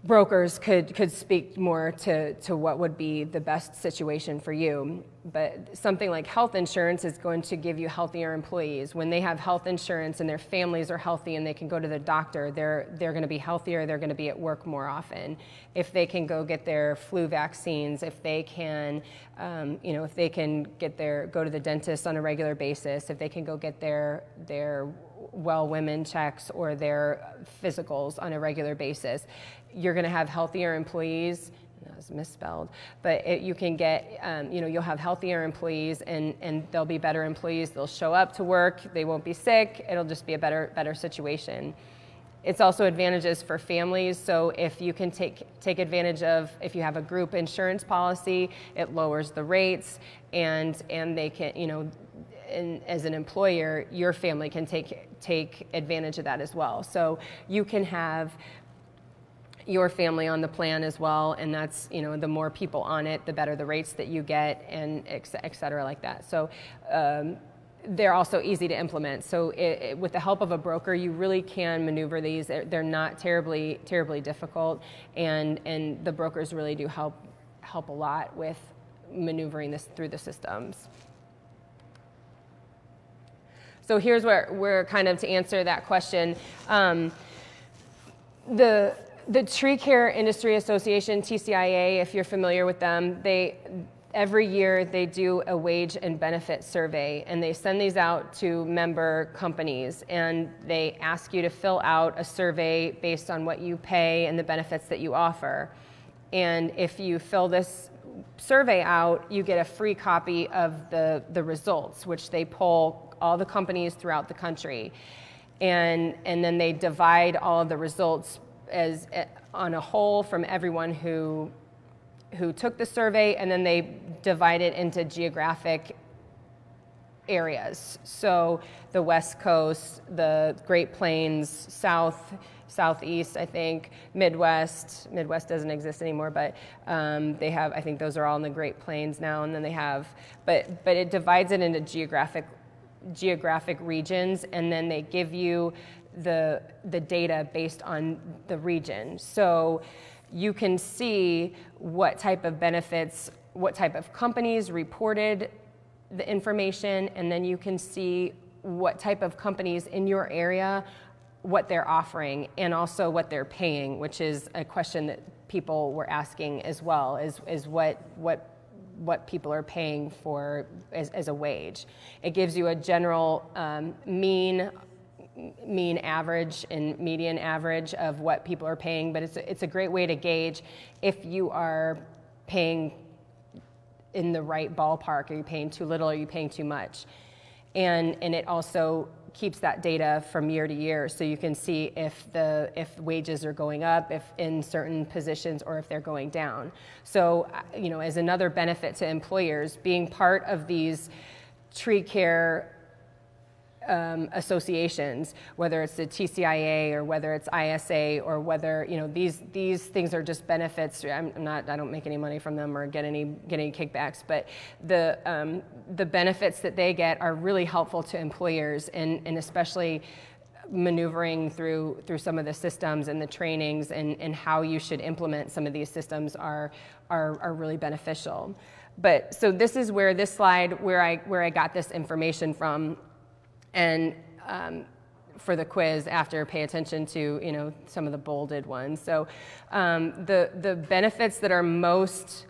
brokers could could speak more to, to what would be the best situation for you. But something like health insurance is going to give you healthier employees. When they have health insurance and their families are healthy and they can go to the doctor, they're they're going to be healthier, they're going to be at work more often. If they can go get their flu vaccines, if they can um, you know, if they can get their go to the dentist on a regular basis, if they can go get their their well women checks or their physicals on a regular basis, you're going to have healthier employees. That was misspelled, but it, you can get, um, you know, you'll have healthier employees, and, and they'll be better employees. They'll show up to work. They won't be sick. It'll just be a better, better situation. It's also advantages for families. So if you can take, take advantage of, if you have a group insurance policy, it lowers the rates, and, and they can, you know, and as an employer, your family can take take advantage of that as well. So you can have your family on the plan as well, and that's, you know, the more people on it, the better the rates that you get, and et cetera, like that. So um, they're also easy to implement. So it, it, with the help of a broker, you really can maneuver these. They're, they're not terribly terribly difficult, and and the brokers really do help help a lot with maneuvering this through the systems. So here's where we're kind of to answer that question. Um, the the Tree Care Industry Association, T C I A, if you're familiar with them, they every year they do a wage and benefit survey, and they send these out to member companies, and they ask you to fill out a survey based on what you pay and the benefits that you offer. And if you fill this survey out, you get a free copy of the the results, which they pull all the companies throughout the country, and and then they divide all of the results as on a whole from everyone who who took the survey, and then they divide it into geographic areas. So the West Coast, the Great Plains, South, Southeast, I think, Midwest. Midwest doesn't exist anymore, but um, they have, I think those are all in the Great Plains now, and then they have, but but it divides it into geographic geographic regions, and then they give you the the data based on the region, so you can see what type of benefits, what type of companies reported the information, and then you can see what type of companies in your area, what they're offering, and also what they're paying, which is a question that people were asking as well, is, is what, what, what people are paying for as, as a wage. It gives you a general um, mean, mean average and median average of what people are paying, but it's a, it's a great way to gauge if you are paying in the right ballpark. Are you paying too little? Are you paying too much? And, and it also keeps that data from year to year, so you can see if the if wages are going up, if in certain positions, or if they're going down. So, you know, as another benefit to employers, being part of these tree care um, associations, whether it's the T C I A or whether it's I S A, or whether, you know, these these things are just benefits. I'm not I don't make any money from them or get any get any kickbacks, but the um, the benefits that they get are really helpful to employers, and and especially maneuvering through through some of the systems and the trainings, and and how you should implement some of these systems are are are really beneficial. But so this is where this slide where I where I got this information from. And um, for the quiz after, pay attention to, you know, some of the bolded ones. So um, the, the benefits that are most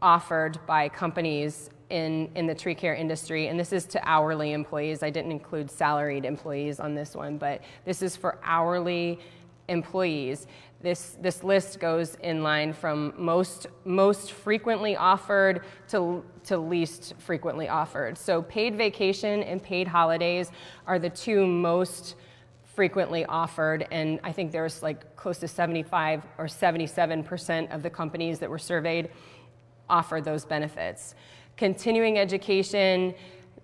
offered by companies in, in the tree care industry, and this is to hourly employees. I didn't include salaried employees on this one, but this is for hourly employees. This, this list goes in line from most, most frequently offered to, to least frequently offered. So paid vacation and paid holidays are the two most frequently offered, and I think there's like close to seventy-five or seventy-seven percent of the companies that were surveyed offer those benefits. Continuing education,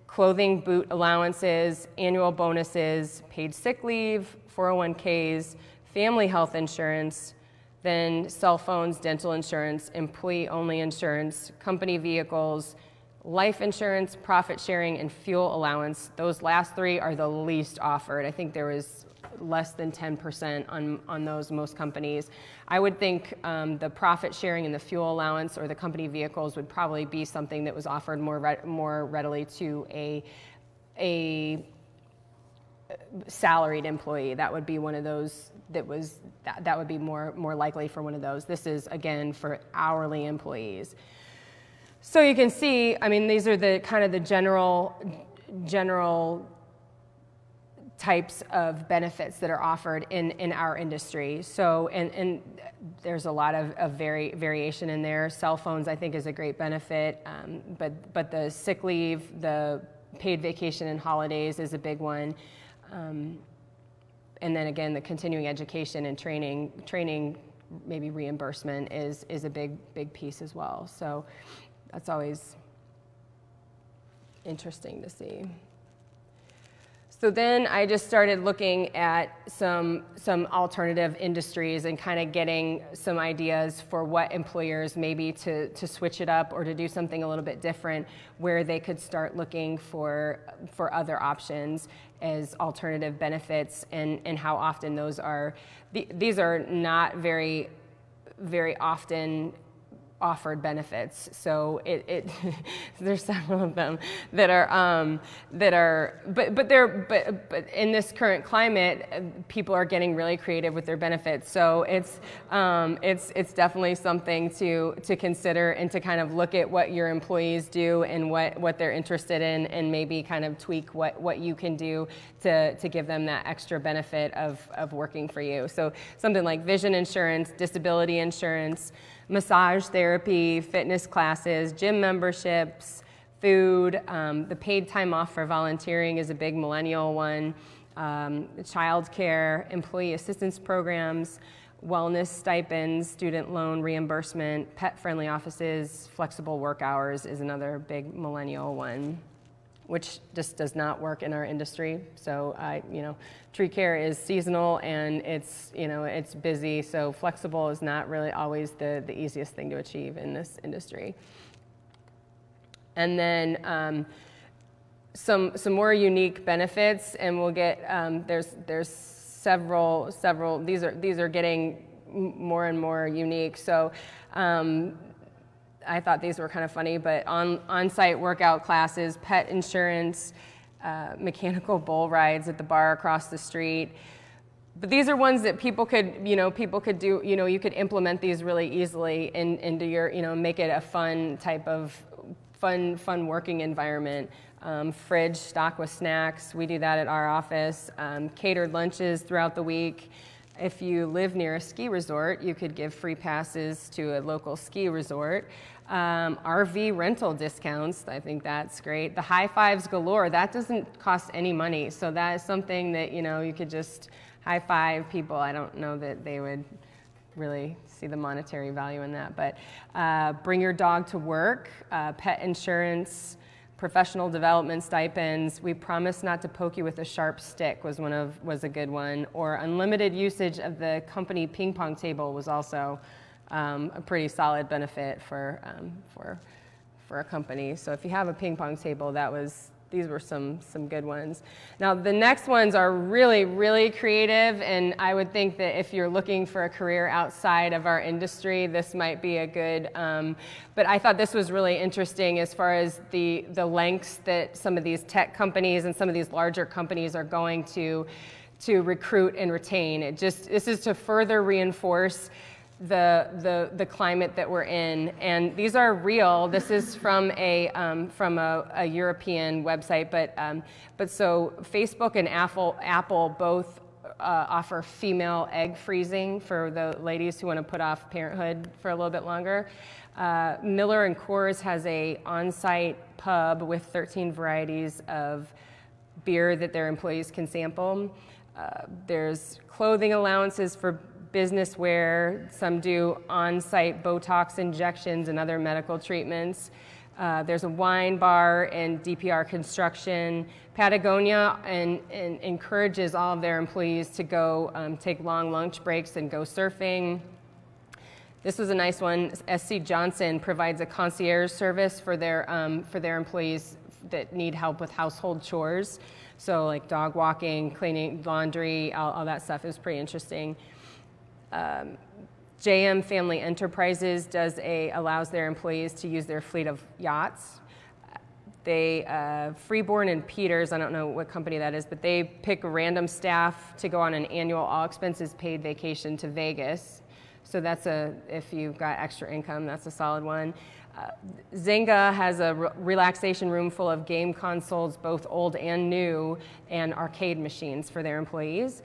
clothing, boot allowances, annual bonuses, paid sick leave, four oh one Ks, family health insurance, then cell phones, dental insurance, employee-only insurance, company vehicles, life insurance, profit sharing, and fuel allowance. Those last three are the least offered. I think there was less than ten percent on, on those most companies. I would think um, the profit sharing and the fuel allowance or the company vehicles would probably be something that was offered more, re more readily to a, a salaried employee. That would be one of those that was that, that would be more more likely for one of those. This is again for hourly employees. So you can see, I mean, these are the kind of the general general types of benefits that are offered in in our industry. So and and there's a lot of, of vari variation in there. Cell phones, I think, is a great benefit, um, but but the sick leave, the paid vacation and holidays is a big one. Um, and then again, the continuing education and training, training maybe reimbursement is, is a big, big piece as well. So that's always interesting to see. So then I just started looking at some, some alternative industries and kind of getting some ideas for what employers maybe to, to switch it up or to do something a little bit different, where they could start looking for, for other options as alternative benefits, and, and how often those are. Th these are not very, very often offered benefits, so it, it there's several of them that are um, that are, but but they're but but in this current climate, people are getting really creative with their benefits. So it's um, it's it's definitely something to to consider, and to kind of look at what your employees do and what what they're interested in, and maybe kind of tweak what what you can do to to give them that extra benefit of of working for you. So something like vision insurance, disability insurance, massage therapy, fitness classes, gym memberships, food, um, the paid time off for volunteering is a big millennial one, um, child care, employee assistance programs, wellness stipends, student loan reimbursement, pet-friendly offices, flexible work hours is another big millennial one, which just does not work in our industry. So, I, you know, tree care is seasonal, and it's, you know, it's busy. So flexible is not really always the, the easiest thing to achieve in this industry. And then um, some some more unique benefits, and we'll get um, there's there's several several these are these are getting more and more unique. So. Um, I thought these were kind of funny, but on, on-site workout classes, pet insurance, uh, mechanical bull rides at the bar across the street. But these are ones that people could, you know, people could do, you know, you could implement these really easily in, into your, you know, make it a fun type of, fun, fun working environment. Um, fridge stocked with snacks, we do that at our office. Um, catered lunches throughout the week. If you live near a ski resort, you could give free passes to a local ski resort. Um, R V rental discounts, I think that's great. The high fives galore, that doesn't cost any money. So that is something that, you know, you could just high five people. I don't know that they would really see the monetary value in that, but uh, bring your dog to work, uh, pet insurance, professional development stipends. We promise not to poke you with a sharp stick was one of was a good one. Or unlimited usage of the company ping pong table was also um, a pretty solid benefit for um, for for a company. So if you have a ping pong table, that was these were some some good ones. Now the next ones are really really creative, and I would think that if you're looking for a career outside of our industry, this might be a good. Um, but I thought this was really interesting as far as the the lengths that some of these tech companies and some of these larger companies are going to to recruit and retain. It just this is to further reinforce the the the climate that we're in, and these are real. This is from a um, from a, a European website, but um, but so Facebook and Apple Apple both Uh, offer female egg freezing for the ladies who want to put off parenthood for a little bit longer. Uh, Miller and Coors has a on-site pub with thirteen varieties of beer that their employees can sample. Uh, there's clothing allowances for business wear. Some do on-site Botox injections and other medical treatments. Uh, there's a wine bar and D P R Construction. Patagonia and, and encourages all of their employees to go um, take long lunch breaks and go surfing. This was a nice one. S C Johnson provides a concierge service for their, um, for their employees that need help with household chores. So like dog walking, cleaning, laundry, all, all that stuff. It was pretty interesting. Um, J M Family Enterprises does a allows their employees to use their fleet of yachts. They uh, Freeborn and Peters, I don't know what company that is, but they pick random staff to go on an annual all expenses paid vacation to Vegas. So that's a if you've got extra income, that's a solid one. Uh, Zynga has a re relaxation room full of game consoles, both old and new, and arcade machines for their employees.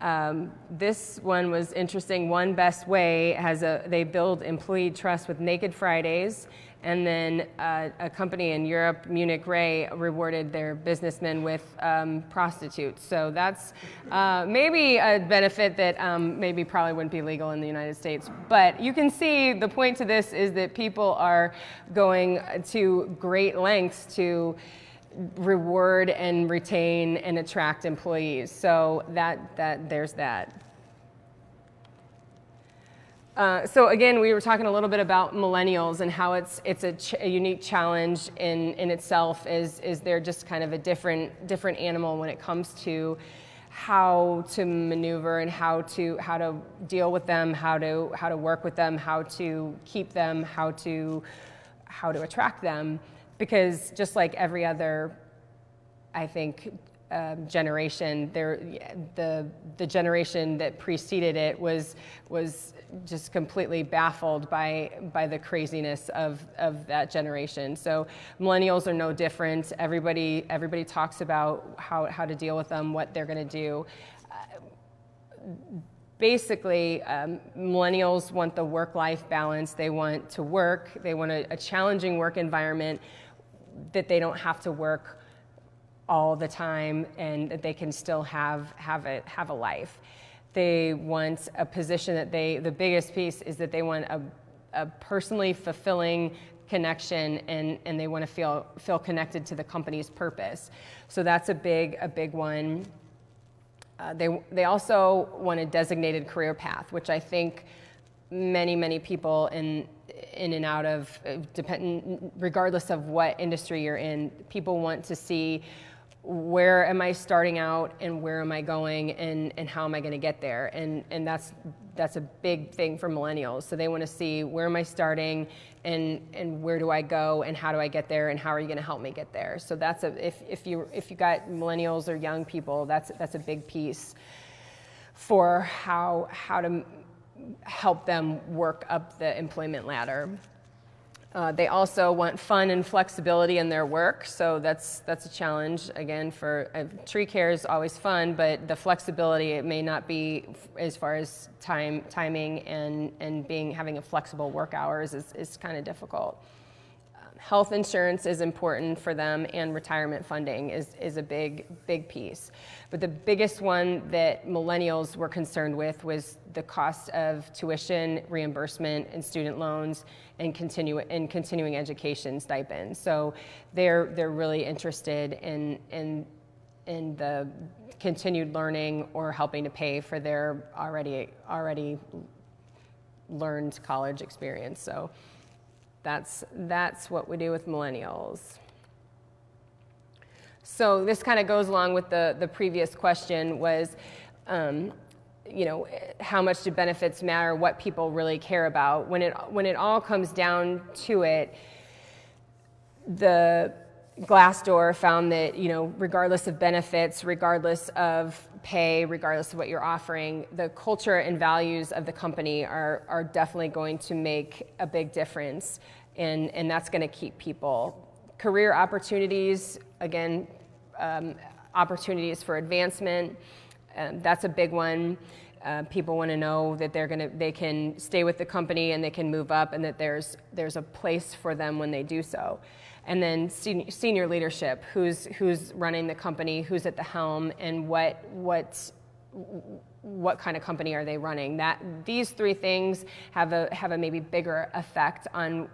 Um, this one was interesting. One Best Way has a they build employee trust with Naked Fridays, and then uh, a company in Europe, Munich Re, rewarded their businessmen with um, prostitutes. So that's uh, maybe a benefit that um, maybe probably wouldn't be legal in the United States. But you can see the point to this is that people are going to great lengths to reward and retain and attract employees. So that that there's that. Uh, so again, we were talking a little bit about millennials and how it's it's a, ch a unique challenge in in itself. Is is they're just kind of a different different animal when it comes to how to maneuver and how to how to deal with them, how to how to work with them, how to keep them, how to how to attract them. Because just like every other, I think, uh, generation, there, the the generation that preceded it was was just completely baffled by by the craziness of of that generation. So millennials are no different. Everybody everybody talks about how how to deal with them, what they're going to do. Uh, Basically, um, millennials want the work-life balance. They want to work. They want a, a challenging work environment that they don't have to work all the time, and that they can still have have a have a life. They want a position that they. The biggest piece is that they want a, a personally fulfilling connection, and and they want to feel feel connected to the company's purpose. So that's a big a big one. Uh, they, they also want a designated career path, which I think many, many people in, in and out of, depend, regardless of what industry you're in, people want to see where am I starting out and where am I going and, and how am I going to get there. And, and that's that's a big thing for millennials. So they want to see, where am I starting, and and where do I go, and how do I get there, and how are you going to help me get there? So that's a if if you if you got millennials or young people, that's that's a big piece for how how to help them work up the employment ladder. Uh, they also want fun and flexibility in their work, so that's that's a challenge again. For uh, tree care is always fun, but the flexibility, it may not be as far as time timing and and being having a flexible work hours is is kind of difficult. Um, health insurance is important for them, and retirement funding is is a big big piece. But the biggest one that millennials were concerned with was the cost of tuition reimbursement and student loans and continue and continuing education stipends. So they're they're really interested in in in the continued learning or helping to pay for their already already learned college experience. So that's that's what we do with millennials. So this kind of goes along with the, the previous question was, um, you know, how much do benefits matter, what people really care about. When it, when it all comes down to it, the Glassdoor found that, you know, regardless of benefits, regardless of pay, regardless of what you're offering, the culture and values of the company are, are definitely going to make a big difference, and, and that's going to keep people. Career opportunities, again, um, opportunities for advancement, um, that's a big one. Uh, people want to know that they're gonna, they can stay with the company and they can move up, and that there's, there's a place for them when they do so. And then sen senior leadership, who's, who's running the company, who's at the helm, and what, what, what kind of company are they running. That, these three things have a, have a maybe bigger effect on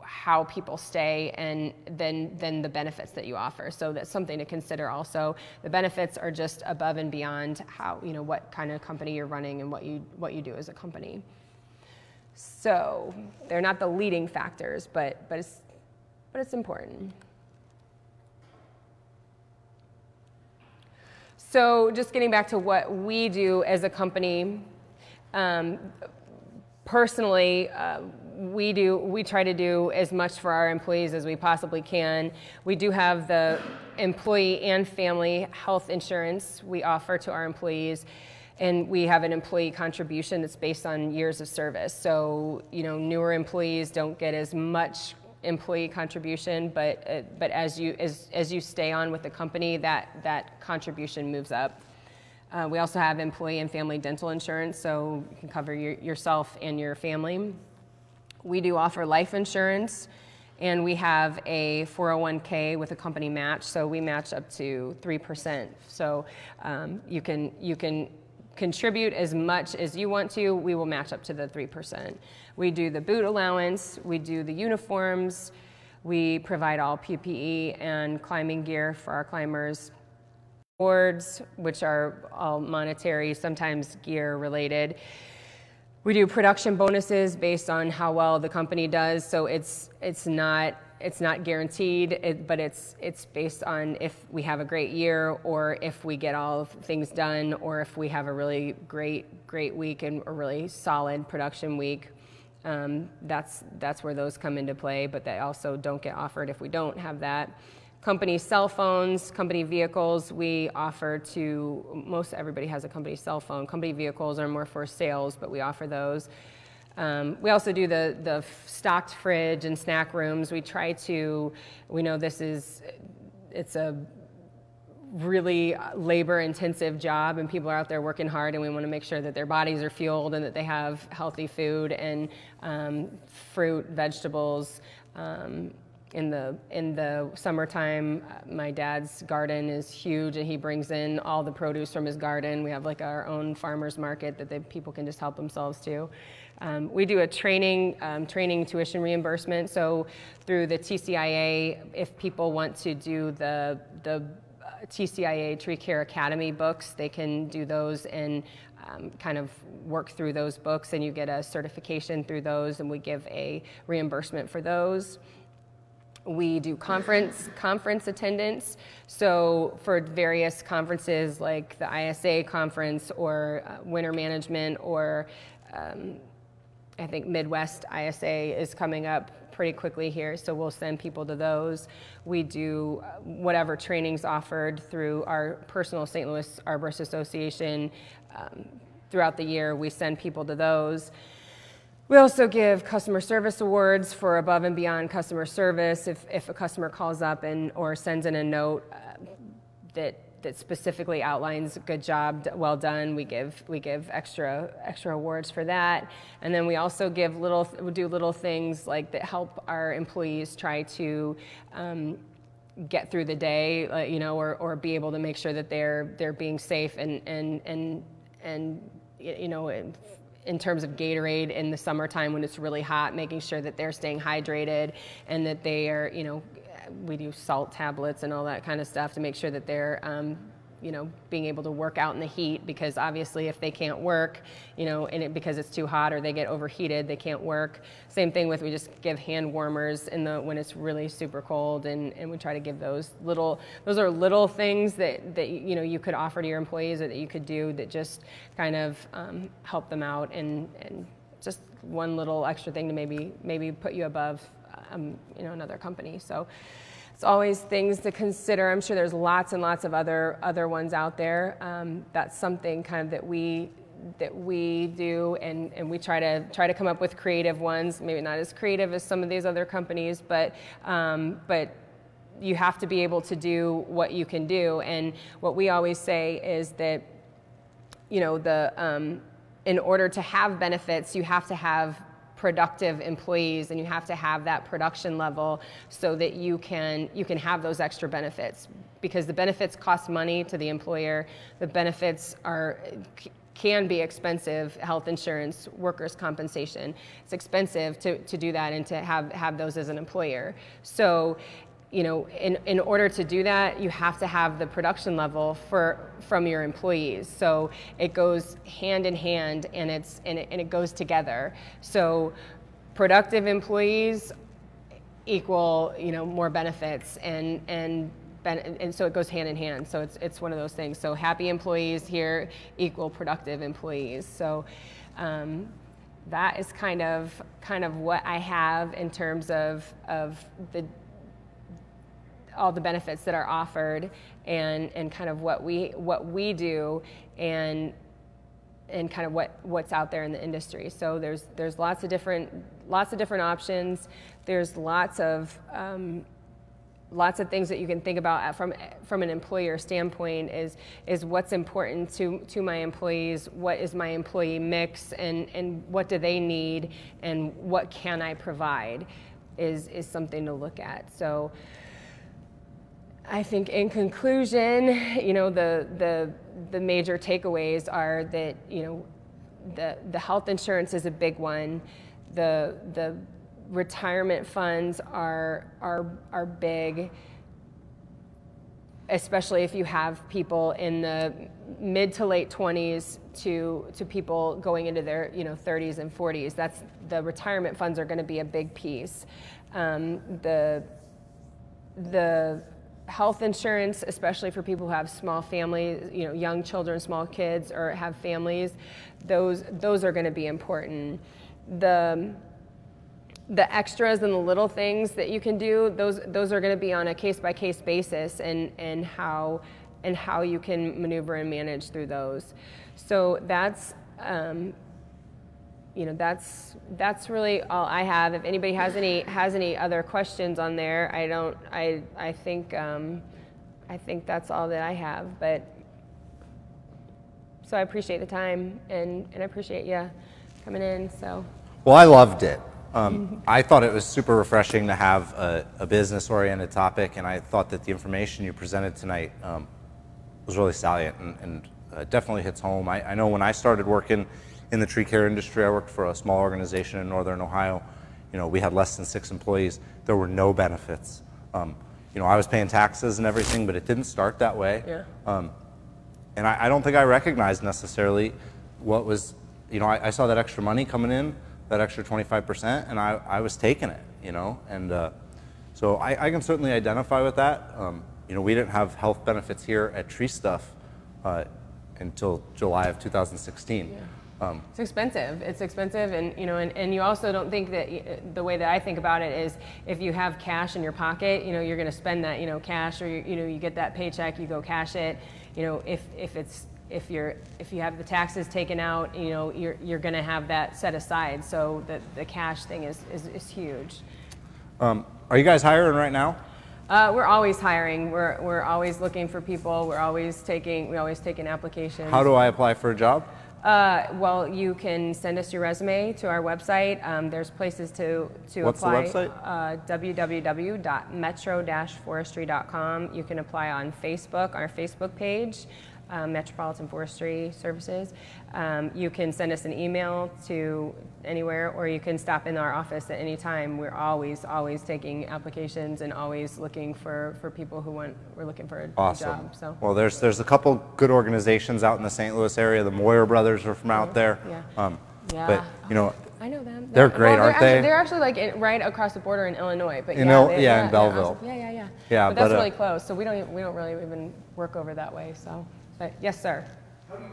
how people stay and then then the benefits that you offer. So that's something to consider also. The benefits are just above and beyond how, you know, what kind of company you're running and what you what you do as a company. So they're not the leading factors, but but it's but it's important. So just getting back to what we do as a company, um, personally, uh, we do we try to do as much for our employees as we possibly can. We do have the employee and family health insurance we offer to our employees, and we have an employee contribution that's based on years of service. So, you know, newer employees don't get as much employee contribution, but uh, but as you as as you stay on with the company, that that contribution moves up. Uh, we also have employee and family dental insurance, so you can cover your, yourself and your family. We do offer life insurance, and we have a four oh one K with a company match, so we match up to three percent. So um, you can you can contribute as much as you want to. We will match up to the three percent. We do the boot allowance. We do the uniforms. We provide all P P E and climbing gear for our climbers. Awards, which are all monetary, sometimes gear related. We do production bonuses based on how well the company does, so it's it's not it's not guaranteed, it, but it's it's based on if we have a great year, or if we get all things done, or if we have a really great great week and a really solid production week. Um, that's that's where those come into play, but they also don't get offered if we don't have that. Company cell phones, company vehicles, we offer to, most everybody has a company cell phone. Company vehicles are more for sales, but we offer those. Um, we also do the, the stocked fridge and snack rooms. We try to, we know this is, it's a really labor intensive job, and people are out there working hard, and we want to make sure that their bodies are fueled and that they have healthy food and um, fruit, vegetables. Um, In the, in the summertime, my dad's garden is huge, and he brings in all the produce from his garden. We have like our own farmer's market that they, people can just help themselves to. Um, we do a training, um, training tuition reimbursement. So through the T C I A, if people want to do the, the T C I A Tree Care Academy books, they can do those and um, kind of work through those books, and you get a certification through those, and we give a reimbursement for those. We do conference conference attendance. So for various conferences like the I S A conference or uh, winter management, or um, I think Midwest I S A is coming up pretty quickly here, so we'll send people to those. We do whatever trainings offered through our personal Saint Louis Arborist Association. Um, throughout the year, we send people to those. We also give customer service awards for above and beyond customer service. If, if a customer calls up and or sends in a note uh, that that specifically outlines good job, well done, we give we give extra extra awards for that. And then we also give little we do little things like that help our employees try to um, get through the day, uh, you know, or or be able to make sure that they're they're being safe and and and and you know. It, in terms of Gatorade in the summertime when it's really hot, making sure that they're staying hydrated and that they are, you know, we do salt tablets and all that kind of stuff to make sure that they're, um, you know, being able to work out in the heat, because obviously if they can't work, you know, and it, because it's too hot or they get overheated, they can't work. Same thing with, we just give hand warmers in the, when it's really super cold, and, and we try to give those little, those are little things that, that, you know, you could offer to your employees or that you could do that just kind of um, help them out, and, and just one little extra thing to maybe, maybe put you above, um, you know, another company. So. It's always things to consider. I'm sure there's lots and lots of other other ones out there. Um, that's something kind of that we that we do, and and we try to try to come up with creative ones. Maybe not as creative as some of these other companies, but um, but you have to be able to do what you can do. And what we always say is that, you know, the um, in order to have benefits, you have to have productive employees, and you have to have that production level so that you can you can have those extra benefits, because the benefits cost money to the employer. The benefits are can be expensive. Health insurance, workers' compensation, it's expensive to, to do that and to have have those as an employer. So, you know, in, in order to do that, you have to have the production level for from your employees. So it goes hand in hand, and it's and it, and it goes together. So productive employees equal, you know, more benefits, and and and so it goes hand in hand. So it's it's one of those things. So happy employees here equal productive employees. So. Um, that is kind of kind of what I have in terms of of the. all the benefits that are offered, and and kind of what we what we do, and and kind of what what's out there in the industry. So there's there's lots of different lots of different options. There's lots of um, lots of things that you can think about from from an employer standpoint. Is is what's important to to my employees? What is my employee mix, and and what do they need, and what can I provide? Is is something to look at. So. I think in conclusion, you know, the, the, the major takeaways are that, you know, the, the health insurance is a big one. The, the retirement funds are, are, are big, especially if you have people in the mid to late twenties to, to people going into their, you know, thirties and forties. That's, the retirement funds are going to be a big piece. Um, the, the, Health insurance, especially for people who have small families, you know, young children, small kids, or have families, those those are going to be important. The the extras and the little things that you can do, those those are going to be on a case by case basis, and and how and how you can maneuver and manage through those. So that's. Um, You know, that's that's really all I have. If anybody has any has any other questions on there, I don't. I I think um, I think that's all that I have. But so I appreciate the time, and and I appreciate you coming in. So. Well, I loved it. Um, I thought it was super refreshing to have a, a business-oriented topic, and I thought that the information you presented tonight um, was really salient, and, and uh, definitely hits home. I, I know when I started working in the tree care industry, I worked for a small organization in Northern Ohio. You know, we had less than six employees. There were no benefits. Um, you know, I was paying taxes and everything, but it didn't start that way. Yeah. Um, and I, I don't think I recognized necessarily what was, you know, I, I saw that extra money coming in, that extra twenty-five percent, and I, I was taking it, you know? And uh, So I, I can certainly identify with that. Um, you know, we didn't have health benefits here at Tree Stuff uh, until July of two thousand sixteen. Yeah. Um, it's expensive. It's expensive, and you know, and, and you also don't think that you, the way that I think about it is, if you have cash in your pocket, you know, you're going to spend that, you know, cash, or you, you know, you get that paycheck, you go cash it, you know, if if it's if you're if you have the taxes taken out, you know, you're you're going to have that set aside. So the the cash thing is is, is huge. Um, are you guys hiring right now? Uh, we're always hiring. We're we're always looking for people. We're always taking we always taking applications. How do I apply for a job? Uh, well, you can send us your resume to our website. Um, there's places to, to What's apply. What's the website? Uh, w w w dot metro dash forestry dot com. You can apply on Facebook, our Facebook page, uh, Metropolitan Forestry Services. Um, you can send us an email to anywhere, or you can stop in our office at any time. We're always, always taking applications and always looking for, for people who want, we're looking for a awesome. job. So. Well, there's, there's a couple good organizations out in the Saint Louis area. The Moyer brothers are from out there. Yeah. Um, yeah. But, you know, I know them. They're, they're great, well, they're aren't actually, they? They're actually like in, right across the border in Illinois. But you yeah, know, yeah, yeah, in Belleville. Awesome. Yeah, yeah, yeah. Yeah, but that's but, really uh, close. So we don't, even, we don't really even work over that way. So, but yes, sir. How do you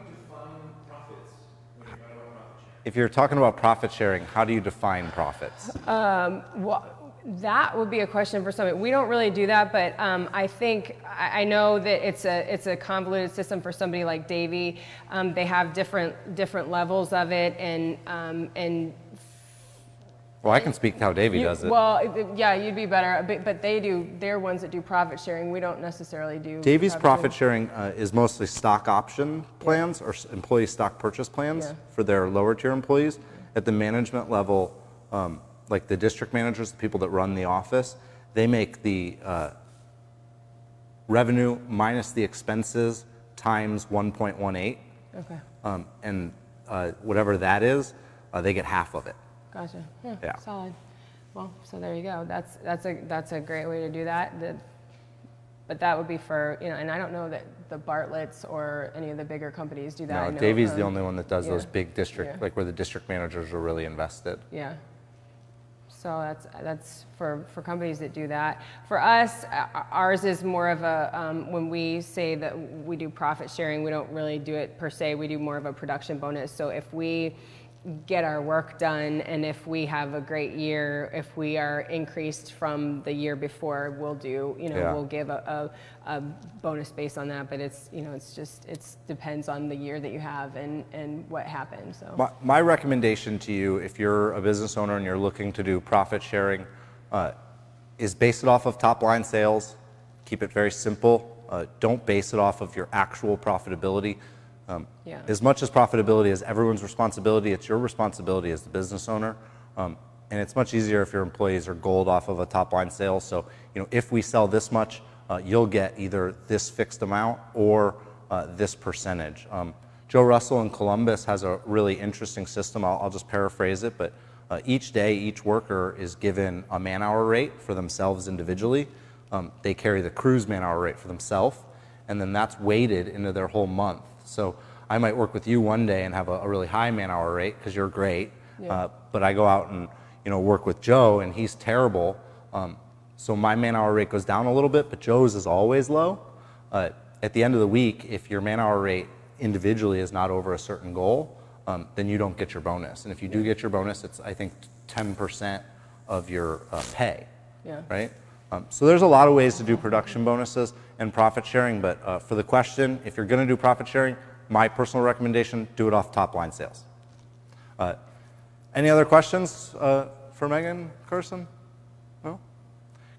If you're talking about profit sharing, how do you define profits? Um, well, that would be a question for somebody. We don't really do that, but um, I think I, I know that it's a it's a convoluted system for somebody like Davey. Um, they have different different levels of it, and um, and. Well, I can speak how Davey you, does it. Well, yeah, you'd be better, but, but they do. They're ones that do profit sharing. We don't necessarily do. Davey's profit sharing, sharing uh, is mostly stock option plans yeah. or employee stock purchase plans yeah. for their lower tier employees. At the management level, um, like the district managers, the people that run the office, they make the uh, revenue minus the expenses times one point one eight. Okay. Um, and uh, whatever that is, uh, they get half of it. Gotcha. Yeah, yeah. Solid. Well, so there you go. That's that's a that's a great way to do that. The, but that would be for you know, and I don't know that the Bartletts or any of the bigger companies do that. No, Davey's the only one that does yeah. those big district, yeah. like where the district managers are really invested. Yeah. So that's that's for for companies that do that. For us, ours is more of a um, when we say that we do profit sharing, we don't really do it per se. We do more of a production bonus. So if we get our work done, and if we have a great year, if we are increased from the year before, we'll do, you know, yeah. we'll give a, a, a bonus based on that. But it's, you know, it's just, it's depends on the year that you have and, and what happened. So my, my recommendation to you, if you're a business owner and you're looking to do profit sharing, uh, is base it off of top line sales. Keep it very simple. Uh, don't base it off of your actual profitability. Um, yeah. As much as profitability is everyone's responsibility, it's your responsibility as the business owner. Um, and it's much easier if your employees are gold off of a top line sale. So, you know, if we sell this much, uh, you'll get either this fixed amount or uh, this percentage. Um, Joe Russell in Columbus has a really interesting system. I'll, I'll just paraphrase it, but uh, each day, each worker is given a man hour rate for themselves individually. Um, they carry the crew's man hour rate for themselves, and then that's weighted into their whole month. So I might work with you one day and have a, a really high man hour rate because you're great, yeah. uh, but I go out and you know work with Joe and he's terrible. Um, so my man hour rate goes down a little bit, but Joe's is always low. Uh, at the end of the week, if your man hour rate individually is not over a certain goal, um, then you don't get your bonus. And if you do yeah. get your bonus, it's I think ten percent of your uh, pay, yeah. right? Um, so there's a lot of ways to do production bonuses and profit sharing, but uh, for the question, if you're going to do profit sharing, my personal recommendation, do it off top line sales. Uh, any other questions uh, for Meggan Hargrave? No?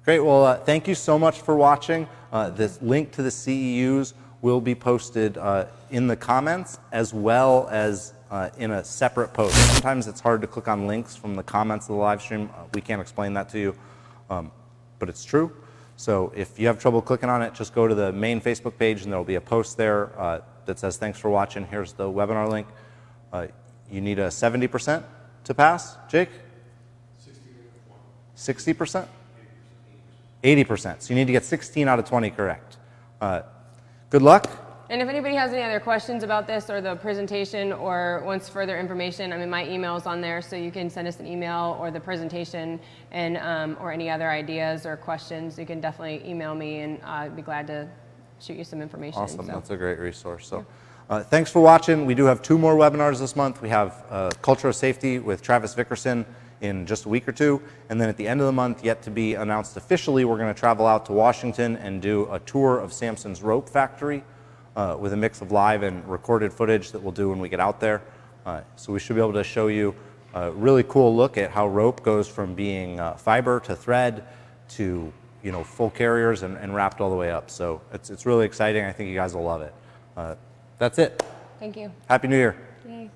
Great. Well, uh, thank you so much for watching. Uh, this link to the C E Us will be posted uh, in the comments as well as uh, in a separate post. Sometimes it's hard to click on links from the comments of the live stream. Uh, we can't explain that to you. Um, But it's true. So if you have trouble clicking on it, just go to the main Facebook page and there'll be a post there uh, that says, thanks for watching. Here's the webinar link. Uh, you need a seventy percent to pass, Jake? sixty percent? eighty percent. So you need to get sixteen out of twenty correct. Uh, good luck. And if anybody has any other questions about this or the presentation or wants further information, I mean, my email's on there, so you can send us an email or the presentation and um, or any other ideas or questions. You can definitely email me, and uh, I'd be glad to shoot you some information. Awesome. So. That's a great resource. So. Yeah. Uh, thanks for watching. We do have two more webinars this month. We have uh, Culture of Safety with Travis Vickerson in just a week or two. And then at the end of the month, yet to be announced officially, we're going to travel out to Washington and do a tour of Samson's Rope Factory uh, with a mix of live and recorded footage that we'll do when we get out there. Uh, so we should be able to show you a really cool look at how rope goes from being uh, fiber to thread to, you know, full carriers and, and wrapped all the way up. So it's, it's really exciting. I think you guys will love it. Uh, That's it. Thank you. Happy New Year. Yay.